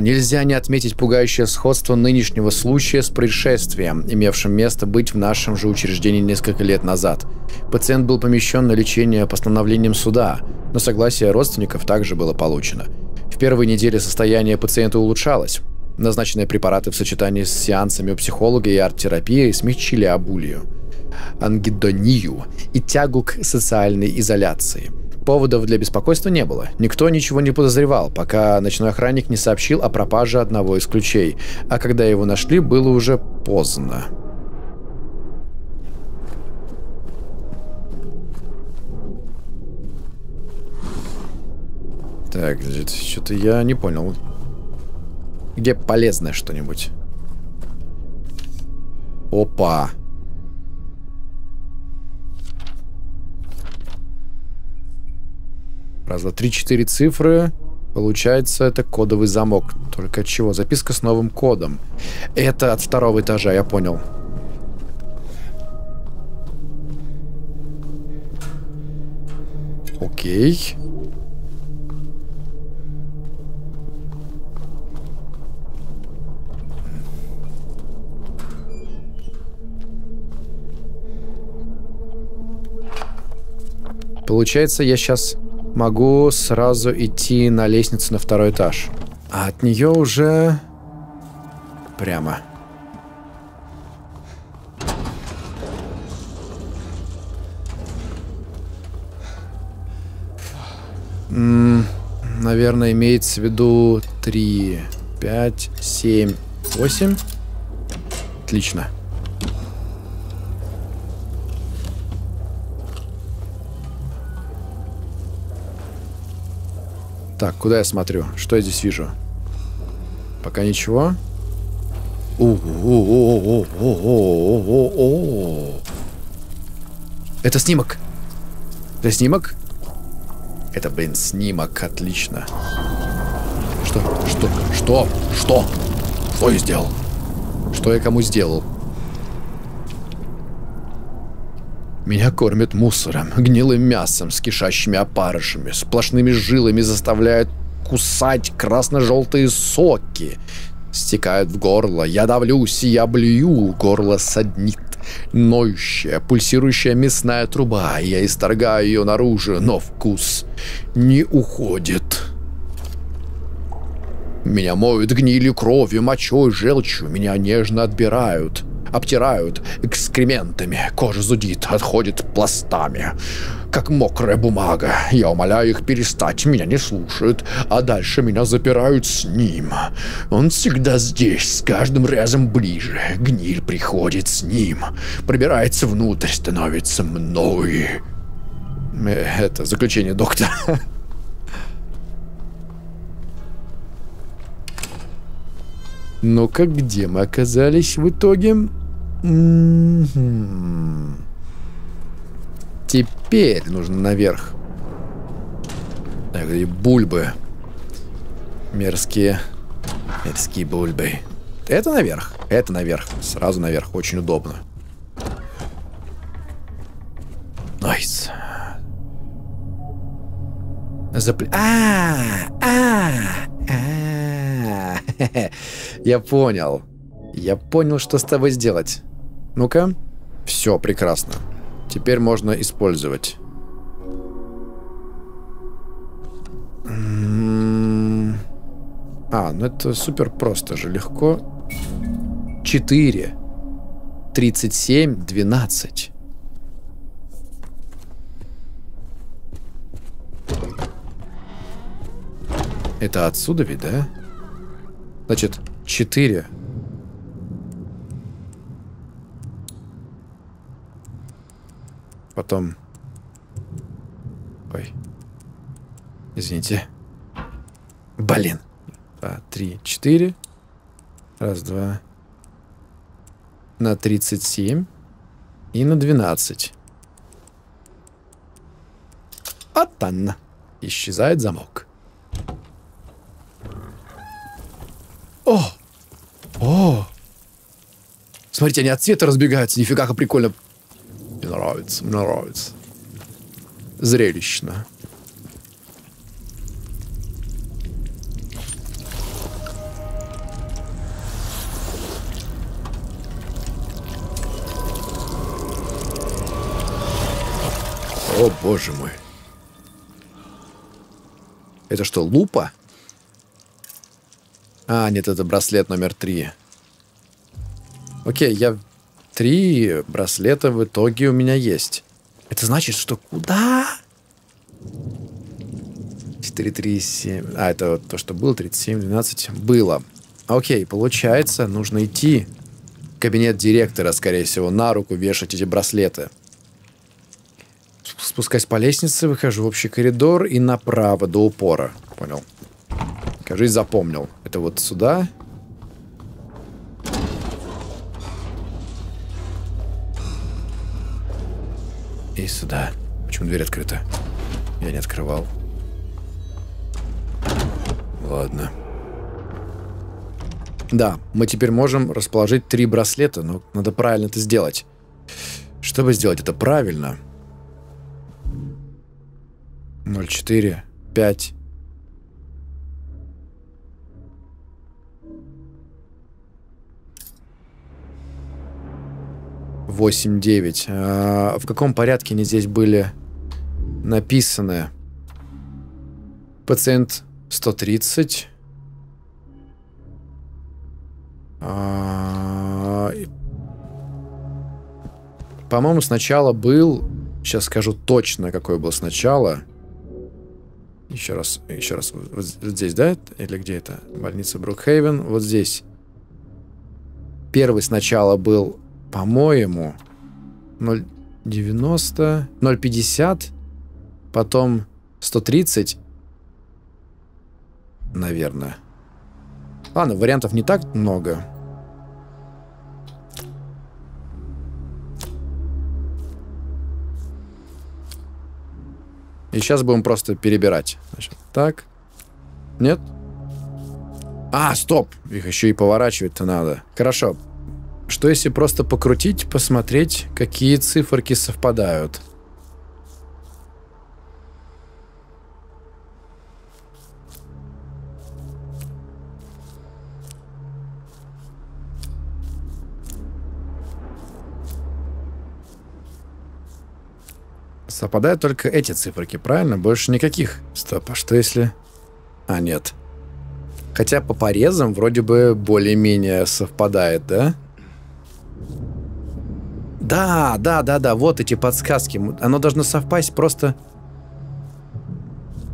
Нельзя не отметить пугающее сходство нынешнего случая с происшествием, имевшим место быть в нашем же учреждении несколько лет назад. Пациент был помещен на лечение постановлением суда, но согласие родственников также было получено. В первые недели состояние пациента улучшалось. Назначенные препараты в сочетании с сеансами у психолога и арт-терапией смягчили абулию, ангедонию и тягу к социальной изоляции. Поводов для беспокойства не было. Никто ничего не подозревал, пока ночной охранник не сообщил о пропаже одного из ключей. А когда его нашли, было уже поздно. Так, что-то я не понял. Где полезное что-нибудь? Опа! Раз, два, три, четыре цифры. Получается, это кодовый замок. Только чего? Записка с новым кодом. Это от второго этажа, я понял. Окей. Получается, я сейчас... могу сразу идти на лестницу на второй этаж. А от нее уже... прямо. Наверное, имеется в виду 3, 5, 7, 8. Отлично. Так, куда я смотрю? Что я здесь вижу? Пока ничего. Это снимок. Это снимок? Это, блин, снимок. Отлично. Что? Что? Что? Что? Что я сделал? Что я кому сделал? Меня кормят мусором, гнилым мясом с кишащими опарышами, сплошными жилами заставляют кусать красно-желтые соки. Стекают в горло, я давлюсь, я блюю, горло саднит. Ноющая, пульсирующая мясная труба, я исторгаю ее наружу, но вкус не уходит. Меня моют гнилью, кровью, мочой, желчью, меня нежно отбирают. Обтирают экскрементами, кожа зудит, отходит пластами, как мокрая бумага. Я умоляю их перестать, меня не слушают, а дальше меня запирают с ним. Он всегда здесь, с каждым разом ближе. Гниль приходит с ним, пробирается внутрь, становится мной. Это заключение доктора. Ну-ка, где мы оказались в итоге? Теперь нужно наверх. Так, и бульбы. Мерзкие. Мерзкие бульбы. Это наверх? Это наверх. Сразу наверх. Очень удобно. Найс. Я понял. Я понял, что с тобой сделать. Ну-ка. Все, прекрасно. Теперь можно использовать. Ну это супер просто же. Легко. 4. 37. 12. Это отсюда ведь, да? Значит, 4. Потом... Ой. Извините. Блин. 2, 3, 4. Раз, два. На 37. И на 12. Вот она. Исчезает замок. О! О! Смотрите, они от цвета разбегаются. Нифига, как прикольно. Мне нравится, мне нравится. Зрелищно. О, боже мой. Это что, лупа? А, нет, это браслет номер 3. Окей, я... 3 браслета в итоге у меня есть. Это значит, что куда? 4, 3, 7... А, это вот то, что было. 37, 12. Было. Окей, получается, нужно идти в кабинет директора, скорее всего, на руку вешать эти браслеты. Спускаюсь по лестнице, выхожу в общий коридор и направо до упора. Понял. Кажись, запомнил. Это вот сюда. И сюда. Почему дверь открыта? Я не открывал. Ладно. Да, мы теперь можем расположить 3 браслета, но надо правильно это сделать. Чтобы сделать это правильно... 0,4, 5. Восемь, 9. В каком порядке они здесь были написаны? Пациент 130. По-моему, сначала был... Сейчас скажу точно, какой был сначала. Еще раз, вот здесь, да? Или где это? Больница Брукхейвен, вот здесь. Первый сначала был, по-моему, 0,90, 0,50, потом 130, наверное. Ладно, вариантов не так много. И сейчас будем просто перебирать. Значит, так. Нет? А, стоп! Их еще и поворачивать-то надо. Хорошо. Что если просто покрутить, посмотреть, какие циферки совпадают? Совпадают только эти циферки, правильно? Больше никаких. Стоп, а что если... А, нет. Хотя по порезам вроде бы более-менее совпадает, да? Да, да, да, да, вот эти подсказки. Оно должно совпасть просто...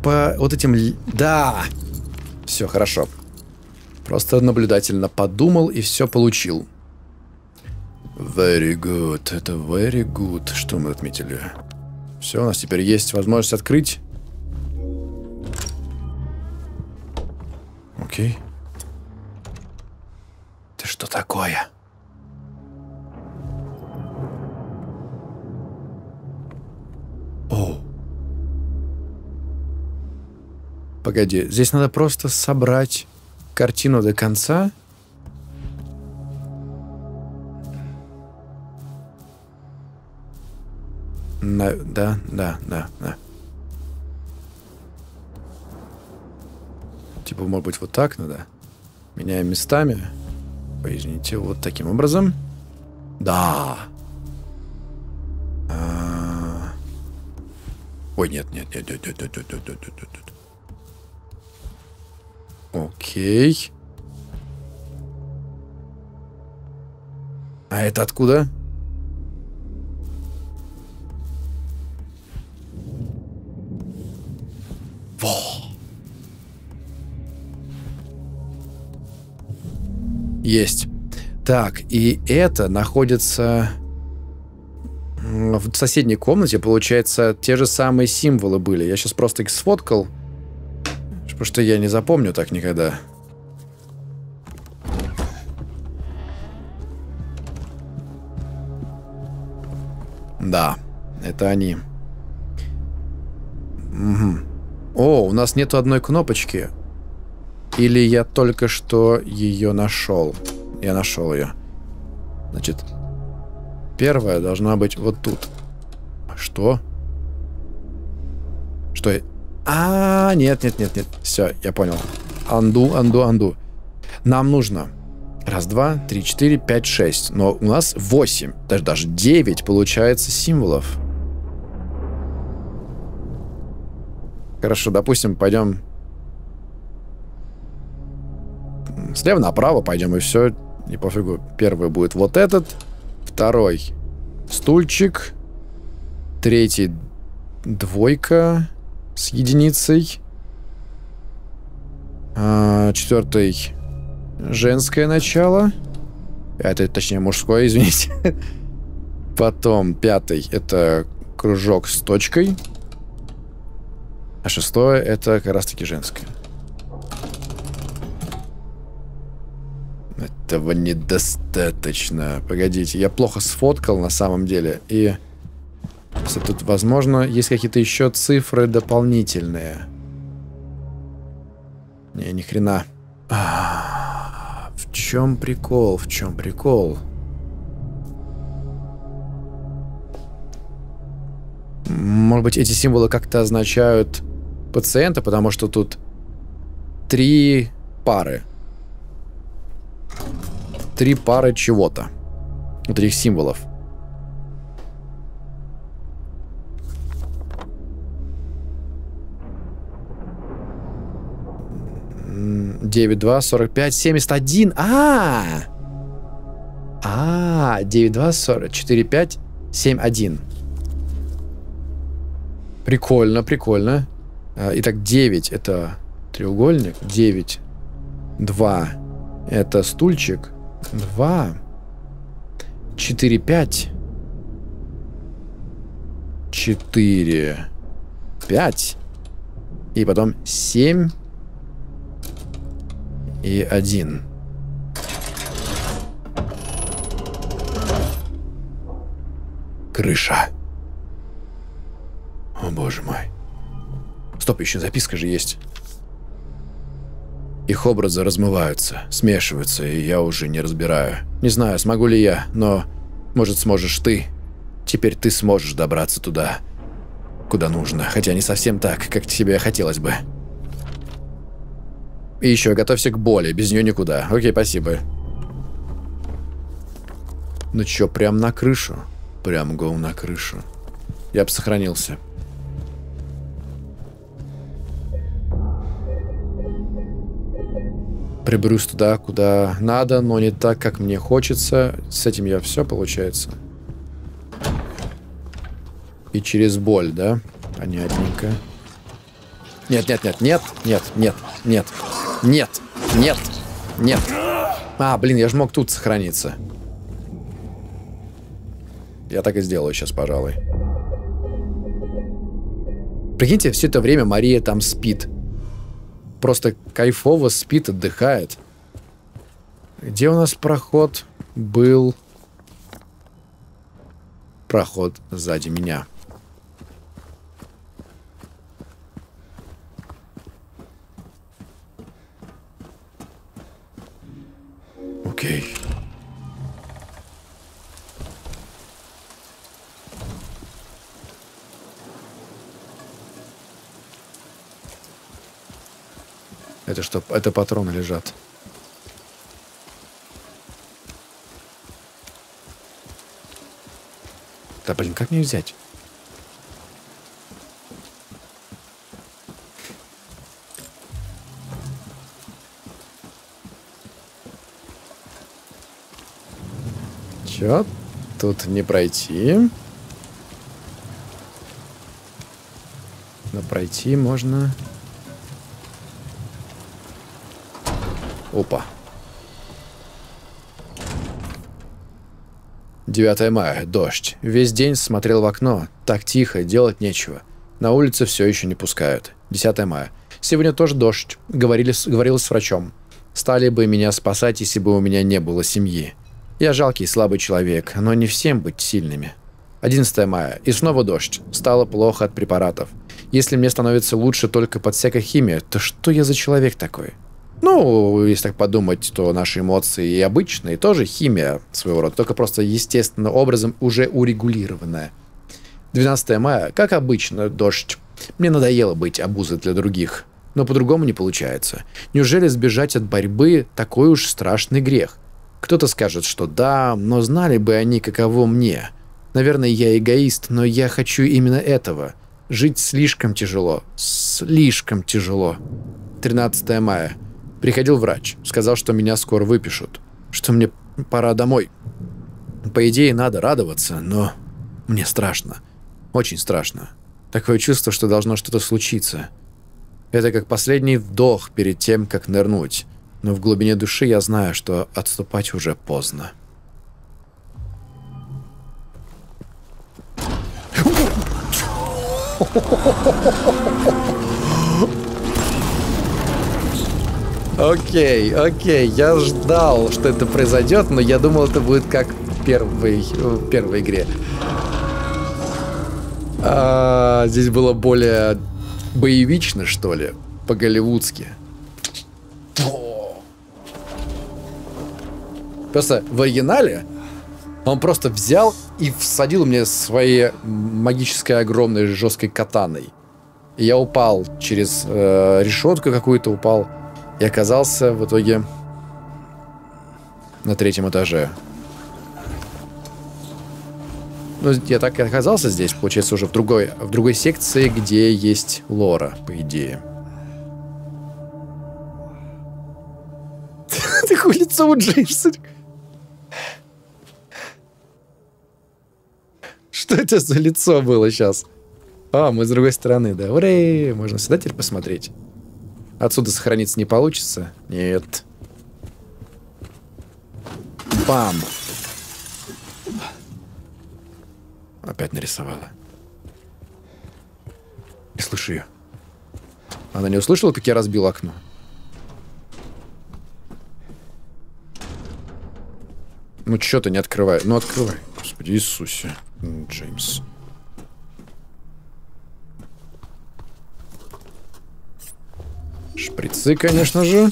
По вот этим... Да! Все, хорошо. Просто наблюдательно подумал и все получил. Very good. Это very good. Что мы отметили? Все, у нас теперь есть возможность открыть. Окей. Это что такое? О. Погоди, здесь надо просто собрать картину до конца. Да, да, да, да. Типа, может быть, вот так надо. Меняем местами. Ой, извините, вот таким образом. Да. Ой, нет, нет, нет, нет, нет, нет, нет, нет, нет, нет, нет. Окей. А это откуда? Есть. Так, и это находится в соседней комнате. Получается, те же самые символы были. Я сейчас просто их сфоткал, потому что я не запомню так никогда. Да, это они. Угу. О, у нас нету одной кнопочки. Или я только что ее нашел. Я нашел ее. Значит, первая должна быть вот тут. Что? Что я... А, нет, нет, нет, нет. Все, я понял. Анду, анду, анду. Нам нужно... Раз, два, три, четыре, пять, шесть. Но у нас 8, даже 9 получается символов. Хорошо, допустим, пойдем слева направо, пойдем и все. И пофигу. Первый будет вот этот. Второй стульчик. Третий двойка с единицей. Четвертый женское начало. Это, точнее, мужское, извините. Потом пятый — это кружок с точкой. А шестое — это как раз-таки женское. Этого недостаточно. Погодите, я плохо сфоткал на самом деле. И если тут, возможно, есть какие-то еще цифры дополнительные. Не, ни хрена. В чем прикол? В чем прикол? Может быть, эти символы как-то означают пациента, потому что тут 3 пары. 3 пары чего-то. Вот этих символов. (9, 2, 45, 71). А, 9, 2, 44, 5, 7, 1. Прикольно, прикольно. Итак, 9 — это треугольник, 9, 2 — это стульчик, 2, 4, 5, 4, 5, и потом 7 и 1. Крыша. О, боже мой. Стоп, еще записка же есть. Их образы размываются, смешиваются, и я уже не разбираю. Не знаю, смогу ли я, но, может, сможешь ты. Теперь ты сможешь добраться туда, куда нужно. Хотя не совсем так, как тебе хотелось бы. И еще, готовься к боли, без нее никуда. Окей, спасибо. Ну че, прям на крышу? Прям гоу на крышу. Я бы сохранился. Приберусь туда, куда надо, но не так, как мне хочется. С этим я все, получается. И через боль, да? А не одненько. Нет, нет, нет, нет, нет, нет, нет, нет, нет, нет. А, блин, я же мог тут сохраниться. Я так и сделаю сейчас, пожалуй. Прикиньте, все это время Мария там спит. Просто кайфово спит, отдыхает. Где у нас проход был? Проход сзади меня. Окей. Это что? Это патроны лежат. Да блин, как мне их взять? Чё? Тут не пройти. Но пройти можно... Опа. 9 мая, дождь. Весь день смотрел в окно. Так тихо, делать нечего. На улице все еще не пускают. 10 мая. Сегодня тоже дождь. Говорила с врачом. Стали бы меня спасать, если бы у меня не было семьи. Я жалкий, слабый человек, но не всем быть сильными. 11 мая. И снова дождь. Стало плохо от препаратов. Если мне становится лучше только под всякой химией, то что я за человек такой? Ну, если так подумать, то наши эмоции и обычные, тоже химия своего рода, только просто естественным образом уже урегулированная. 12 мая. Как обычно, дождь. Мне надоело быть обузой для других. Но по-другому не получается. Неужели сбежать от борьбы – такой уж страшный грех? Кто-то скажет, что да, но знали бы они, каково мне. Наверное, я эгоист, но я хочу именно этого. Жить слишком тяжело. Слишком тяжело. 13 мая. Приходил врач. Сказал, что меня скоро выпишут. Что мне пора домой. По идее, надо радоваться, но мне страшно. Очень страшно. Такое чувство, что должно что-то случиться. Это как последний вдох перед тем, как нырнуть. Но в глубине души я знаю, что отступать уже поздно. Окей, я ждал, что это произойдет, но я думал, это будет как в первой игре. Здесь было более боевично, что ли, по-голливудски. Просто в оригинале он просто взял и всадил мне своей магической огромной жесткой катаной. И я упал через решетку какую-то, упал. И оказался в итоге на 3-м этаже. Ну, я так и оказался здесь, получается, уже в другой секции, где есть Лора, по идее. Такое лицо у Джеймса. Что это за лицо было сейчас? А, мы с другой стороны, да. Ура! Можно сюда теперь посмотреть. Отсюда сохраниться не получится? Нет. Бам! Опять нарисовала. Не слышу ее. Она не услышала, как я разбил окно? Ну что ты не открывай? Ну открывай. Господи Иисусе. Джеймс. Шприцы, конечно же.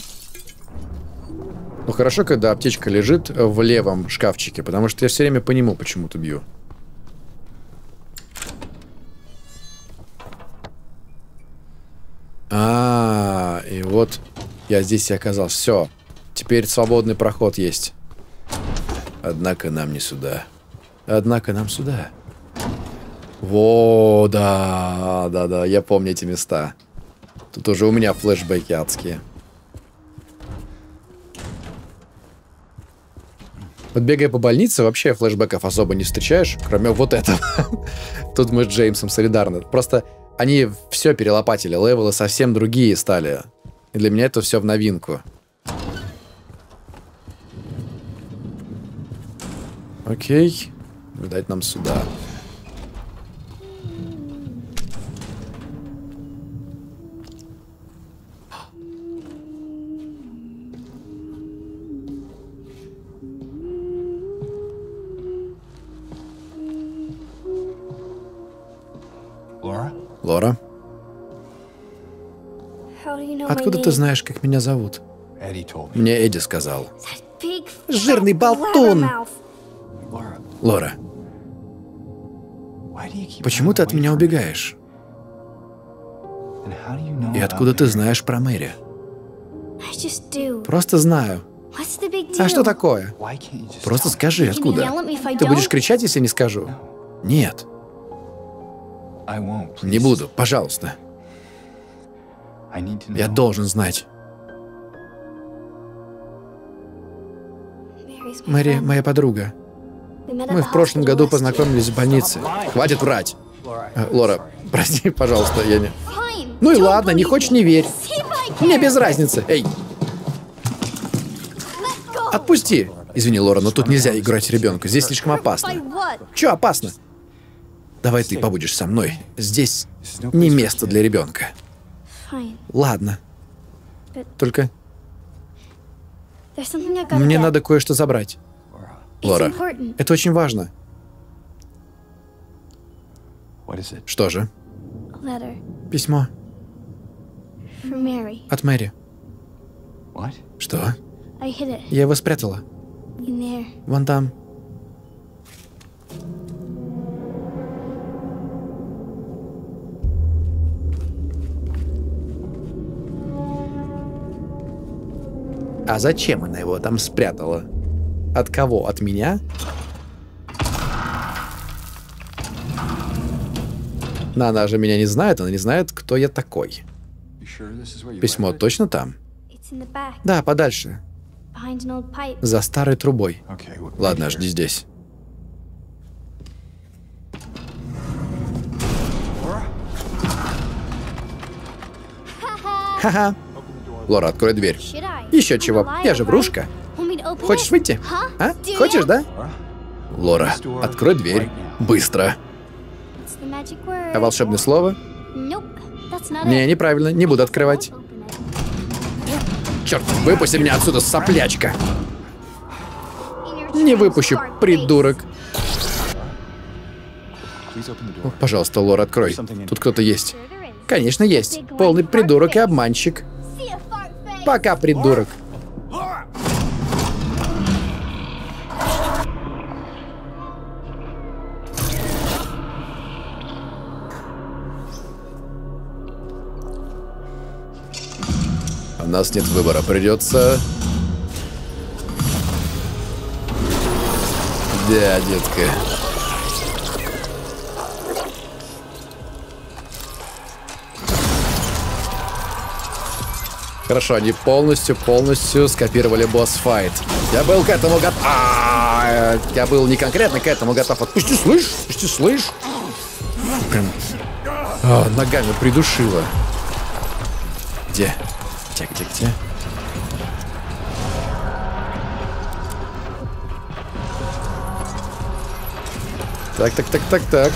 Ну хорошо, когда аптечка лежит в левом шкафчике, потому что я все время по нему почему-то бью. И вот я здесь и оказался. Все, теперь свободный проход есть. Однако нам не сюда. Однако нам сюда. Во, да, да, да, я помню эти места. Тут уже у меня флешбеки адские. Вот бегая по больнице, вообще флешбеков особо не встречаешь, кроме вот этого. Тут мы с Джеймсом солидарны. Просто они все перелопатили, левелы совсем другие стали. И для меня это все в новинку. Окей. Видать, нам сюда. Лора. Откуда ты знаешь, как меня зовут? Мне Эдди сказал. Жирный болтун! Лора. Почему ты от меня убегаешь? И откуда ты знаешь про Мэри? Просто знаю. А что такое? Просто скажи, откуда. Ты будешь кричать, если не скажу? Нет. Не буду, пожалуйста. Я должен знать. Мэри, моя подруга. Мы в прошлом году познакомились в больнице. Хватит врать. Лора, прости, пожалуйста, я не... Ну и ладно, не хочешь, не верь. Мне без разницы. Эй. Отпусти. Извини, Лора, но тут нельзя играть ребенка. Здесь слишком опасно. Чё опасно? Давай ты побудешь со мной. Здесь не место для ребенка. Ладно. Только... Мне надо кое-что забрать. Лора, это очень важно. Что же? Письмо. От Мэри. Что? Я его спрятала. Вон там. А зачем она его там спрятала? От кого? От меня? Но она же меня не знает, она не знает, кто я такой. Письмо точно там? Да, подальше. За старой трубой. Ладно, жди здесь. Ха-ха. Лора, открой дверь. Еще чего? Я же врушка. Хочешь выйти? А? Хочешь, да? Лора, открой дверь. Быстро. А волшебное слово? Не, неправильно. Не буду открывать. Черт, выпусти меня отсюда, соплячка. Не выпущу, придурок. О, пожалуйста, Лора, открой. Тут кто-то есть. Конечно, есть. Полный придурок и обманщик. Пока, придурок. У нас нет выбора, придется... Да, детка. Хорошо, они полностью скопировали босс-файт. Я был к этому готов... Я был не конкретно к этому готов. Отпусти, слышь? Отпусти, слышь? Прям... О, ногами придушила. Где? Где? Так.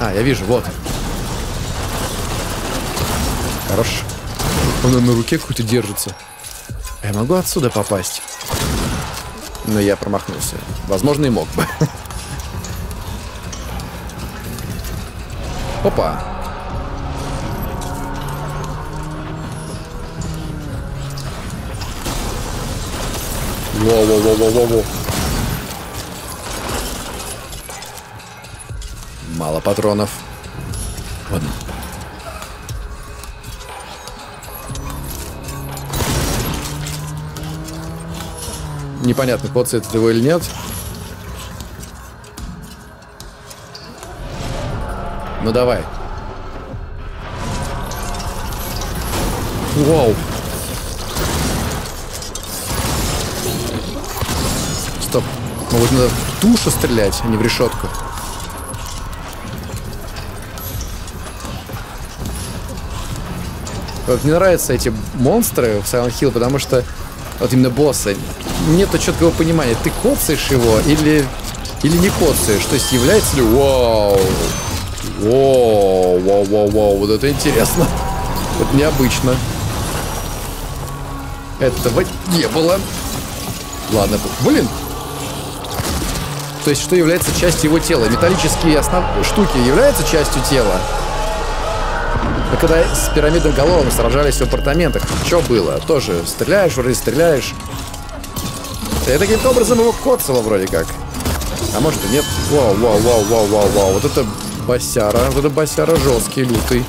А, я вижу, вот. Хорош. Он на руке какой-то держится. Я могу отсюда попасть? Но я промахнулся. Возможно, и мог бы. Опа. Во-во-во-во-во-во. Мало патронов. Вот. Непонятно, подсвет его или нет. Ну давай. Вау. Стоп. Может, надо в тушу стрелять, а не в решетку. Вот мне нравятся эти монстры в Silent Hill, потому что вот именно боссы. Нету четкого понимания, ты коцаешь его или не коцаешь. То есть является ли... Вау, вот это интересно. Вот необычно. Этого не было. Ладно, блин. То есть что является частью его тела? Металлические штуки являются частью тела? А когда с пирамидоголовым сражались в апартаментах, что было? Тоже стреляешь, вроде стреляешь. Я таким образом его коцало вроде как. А может и нет. Вау. Вот это босяра. Вот это босяра жесткий, лютый.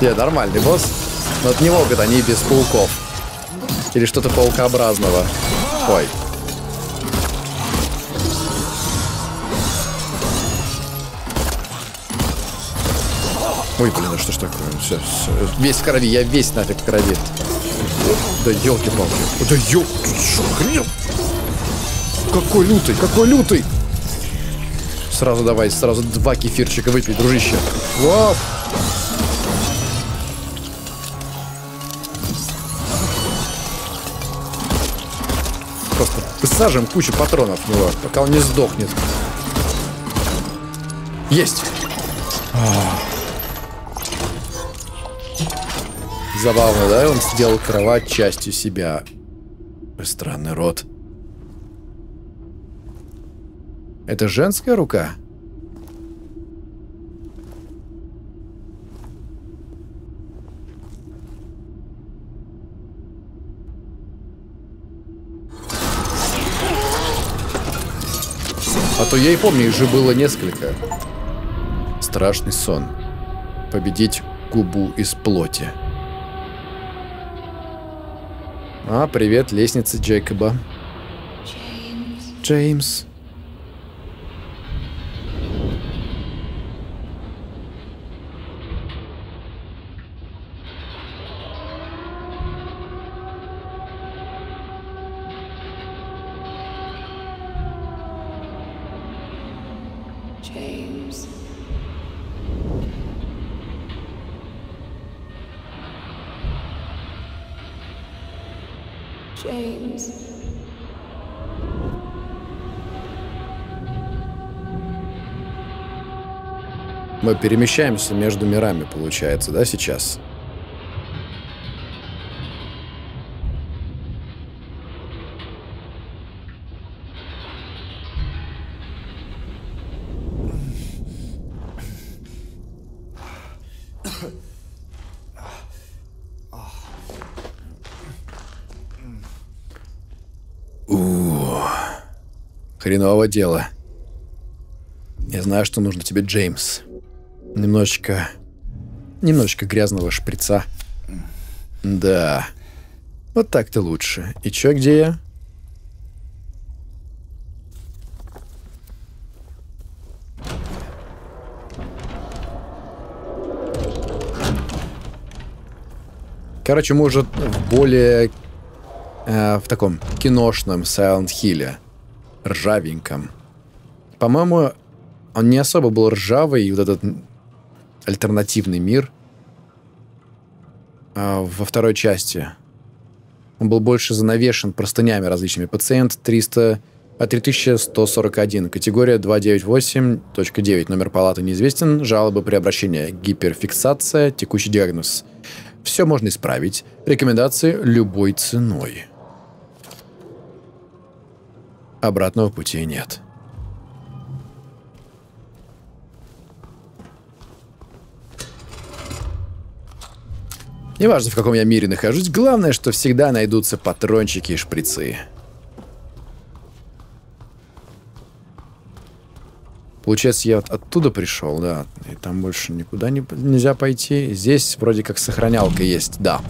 Я нормальный босс. Но от него могут они без пауков. Или что-то паукообразного. Ой. Ой, блин, а что ж такое? Все. Весь в крови, я весь нафиг в крови. Да елки-палки. Да ёлки, что хрен? Какой лютый, какой лютый! Сразу давай, сразу два кефирчика выпей, дружище. Вау! Просто сажем кучу патронов в него, пока он не сдохнет. Есть! Забавно, да? Он сделал кровать частью себя. Странный рот. Это женская рука? А то я и помню, их же было несколько. Страшный сон. Победить губу из плоти. А, привет, лестница Джейкоба. Джеймс. Мы перемещаемся между мирами, получается, да, сейчас? Хреново дело. Я знаю, что нужно тебе, Джеймс. Немножечко грязного шприца. Да. Вот так-то лучше. И чё, где я? Короче, мы уже в более... в таком киношном Silent Hill'е. Ржавеньком. По-моему, он не особо был ржавый, и вот этот... альтернативный мир во второй части. Он был больше занавешен простынями различными. Пациент 3141, категория 298.9, номер палаты неизвестен, жалобы при обращении, гиперфиксация, текущий диагноз. Все можно исправить. Рекомендации любой ценой. Обратного пути нет. Неважно, в каком я мире нахожусь, главное, что всегда найдутся патрончики и шприцы. Получается, я вот оттуда пришел, да, и там больше никуда нельзя пойти. Здесь вроде как сохранялка есть, да.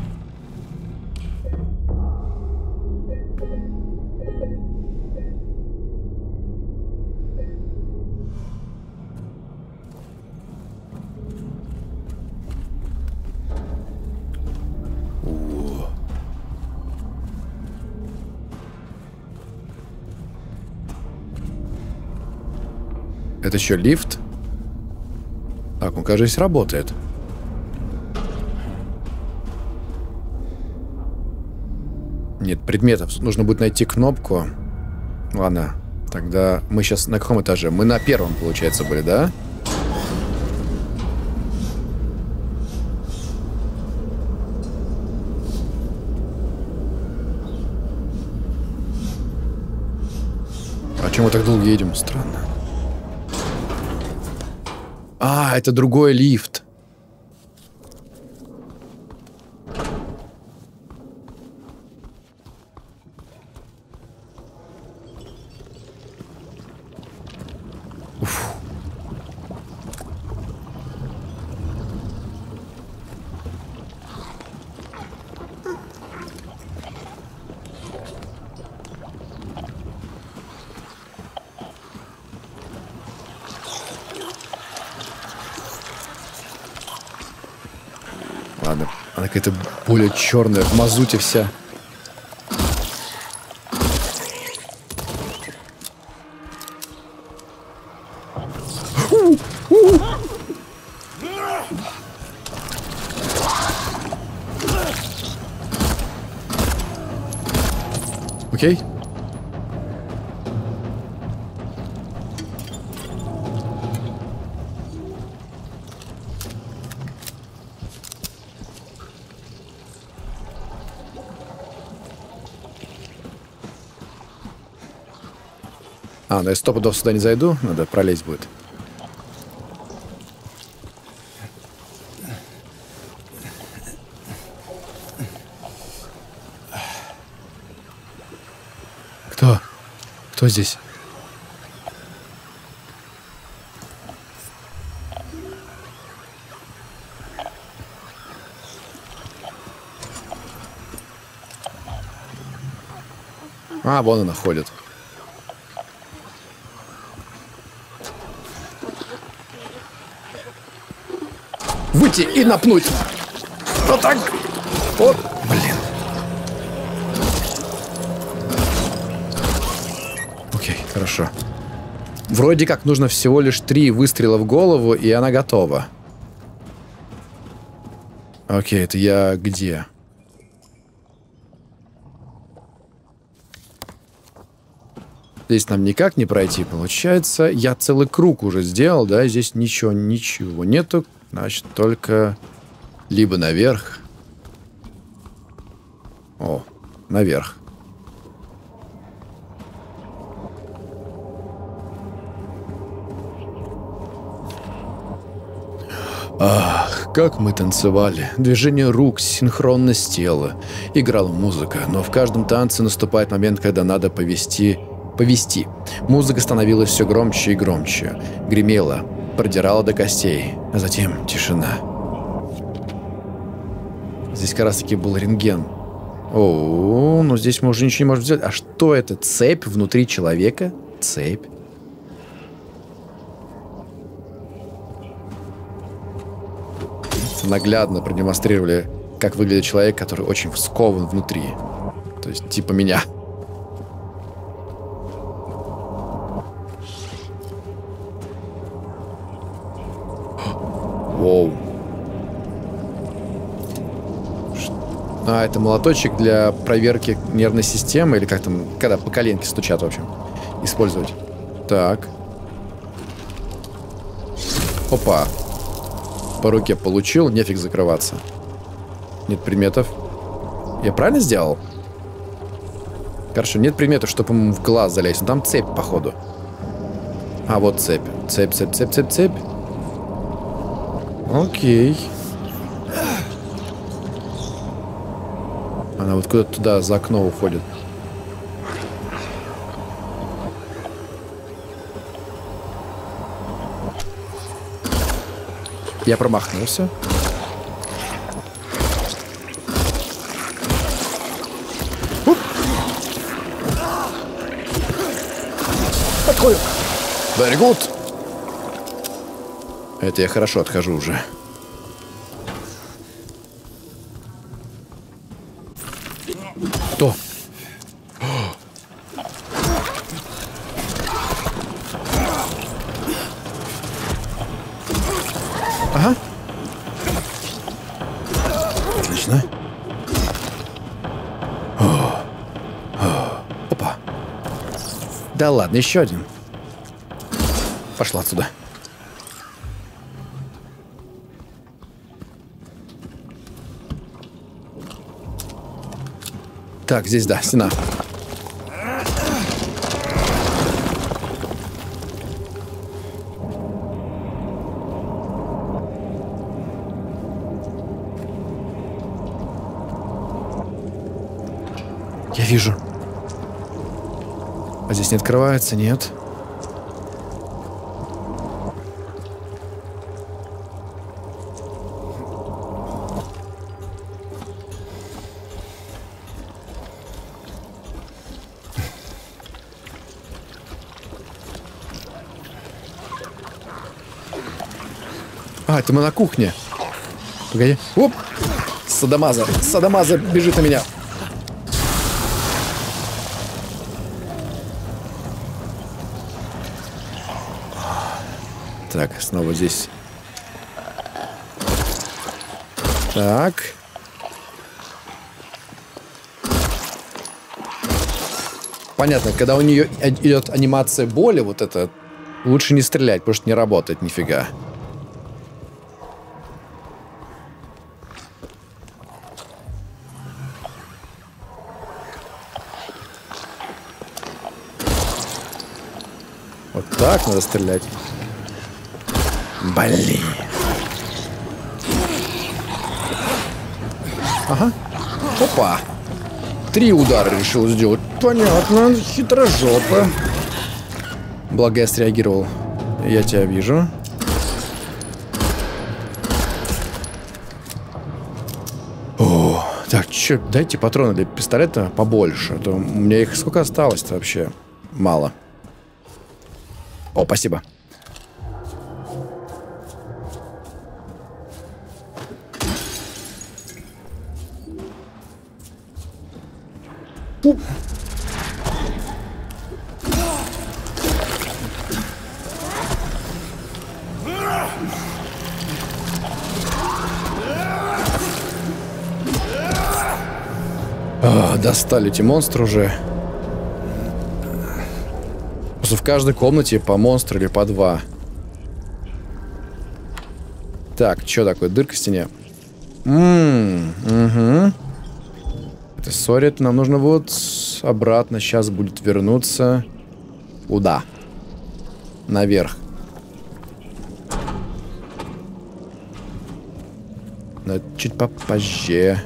Это еще лифт? Так, он, кажется, работает. Нет предметов. Нужно будет найти кнопку. Ладно. Тогда мы сейчас на каком этаже? Мы на первом, получается, были, да? А чем мы так долго едем? Странно. А, это другой лифт. Уф. Это более черная, в мазуте вся. Окей. А, ну я 100 пудов сюда не зайду, надо пролезть будет. Кто? Кто здесь? А, вон она ходит. Выйти и напнуть. Вот так. Вот, блин. Окей, хорошо. Вроде как нужно всего лишь 3 выстрела в голову, и она готова. Окей, это я где? Здесь нам никак не пройти, получается. Я целый круг уже сделал, да? Здесь ничего нету. Значит, только либо наверх. О, наверх. Ах, как мы танцевали. Движение рук, синхронность тела. Играла музыка, но в каждом танце наступает момент, когда надо повести. Музыка становилась все громче и громче. Гремела. Продирала до костей, а затем тишина. Здесь как раз таки был рентген. О, ну здесь мы уже ничего не можем сделать. А что это? Цепь внутри человека? Цепь. Наглядно продемонстрировали, как выглядит человек, который очень скован внутри. То есть типа меня. Воу. А, это молоточек для проверки нервной системы, или как там, когда по коленке стучат, в общем, использовать. Так. Опа. По руке получил, нефиг закрываться. Нет приметов. Я правильно сделал? Хорошо, нет приметов, чтобы ему в глаз залезть. Но там цепь, походу. А, вот цепь. Цепь, цепь, цепь, цепь, цепь. Окей. Она вот куда-то туда за окно уходит. Я промахнулся. Уп! Открою. Very good. Это я хорошо отхожу уже. Кто? Ага. Отлично. Опа. Да ладно, еще один. Пошла отсюда. Так, здесь, да, стена. Я вижу. А здесь не открывается, нет. А, это мы на кухне. Погоди. Оп! Садомаза. Садомаза бежит на меня. Так, снова здесь. Так. Понятно, когда у нее идет анимация боли, вот это, лучше не стрелять, потому что не работает нифига. Вот так надо стрелять. Блин. Ага. Опа. 3 удара решил сделать. Понятно, хитрожопа. Благо я среагировал. Я тебя вижу. О, так, чё, дайте патроны для пистолета побольше. А то у меня их сколько осталось-то вообще? Мало. О, спасибо. Достали эти монстры уже. Просто в каждой комнате по монстру или по 2. Так, что такое? Дырка в стене. Угу. Это ссорит. Нам нужно вот обратно. Сейчас будет вернуться. Куда? Наверх. Но чуть попозже.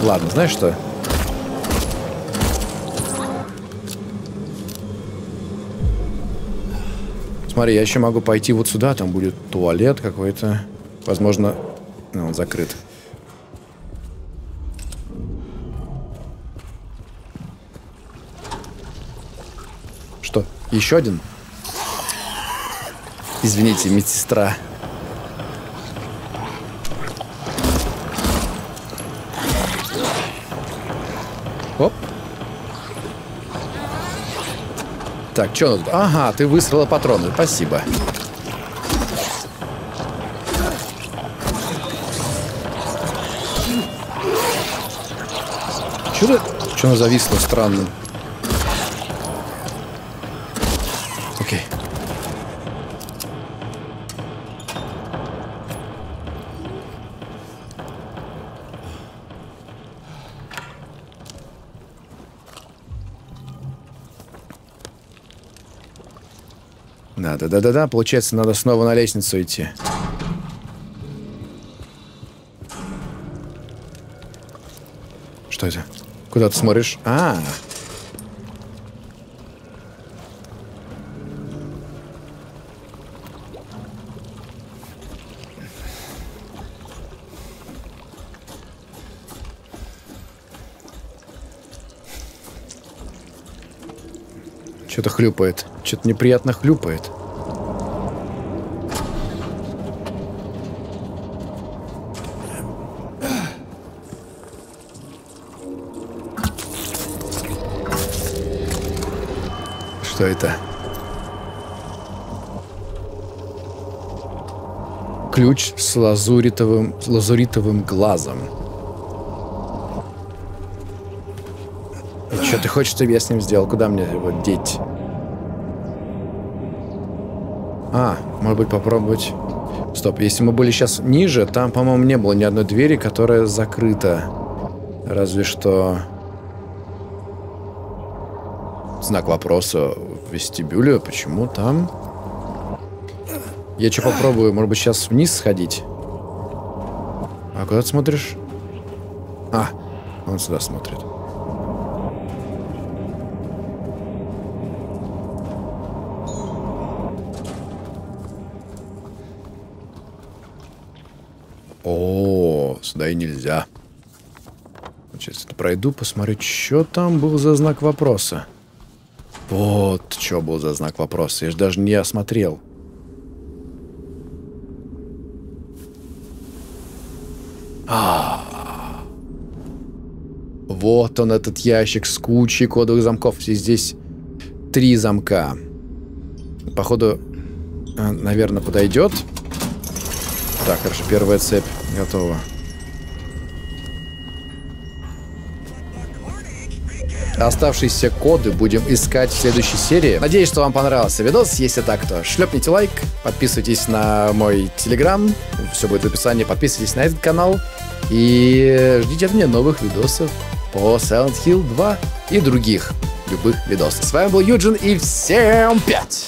Ладно, знаешь что? Смотри, я еще могу пойти вот сюда, там будет туалет какой-то. Возможно, он закрыт. Что, еще один? Извините, медсестра. Так, что тут? Ага, ты выстрела патроны. Спасибо. Чудо? Что оно зависло странно? Окей. Надо, да-да-да, получается, надо снова на лестницу идти. Что это? Куда ты смотришь? А-а-а. Что-то хлюпает. Что-то неприятно хлюпает. Что это? Ключ с лазуритовым глазом. Что ты хочешь, чтобы я с ним сделал? Куда мне его деть? А, может быть, попробовать... Стоп, если мы были сейчас ниже, там, по-моему, не было ни одной двери, которая закрыта. Разве что... Знак вопроса в вестибюле. Почему там? Я что попробую? Может быть, сейчас вниз сходить? А куда ты смотришь? А, он сюда смотрит. О, сюда и нельзя. Сейчас пройду, посмотрю, что там был за знак вопроса. Вот что был за знак вопроса. Я же даже не осмотрел. Вот он, этот ящик с кучей кодовых замков. И здесь 3 замка. Походу, наверное, подойдет. Так, хорошо, первая цепь готова. Оставшиеся коды будем искать в следующей серии. Надеюсь, что вам понравился видос. Если так, то шлепните лайк, подписывайтесь на мой телеграм, все будет в описании, подписывайтесь на этот канал и ждите от меня новых видосов по Silent Hill 2 и других любых видосов. С вами был Юджин и всем пять!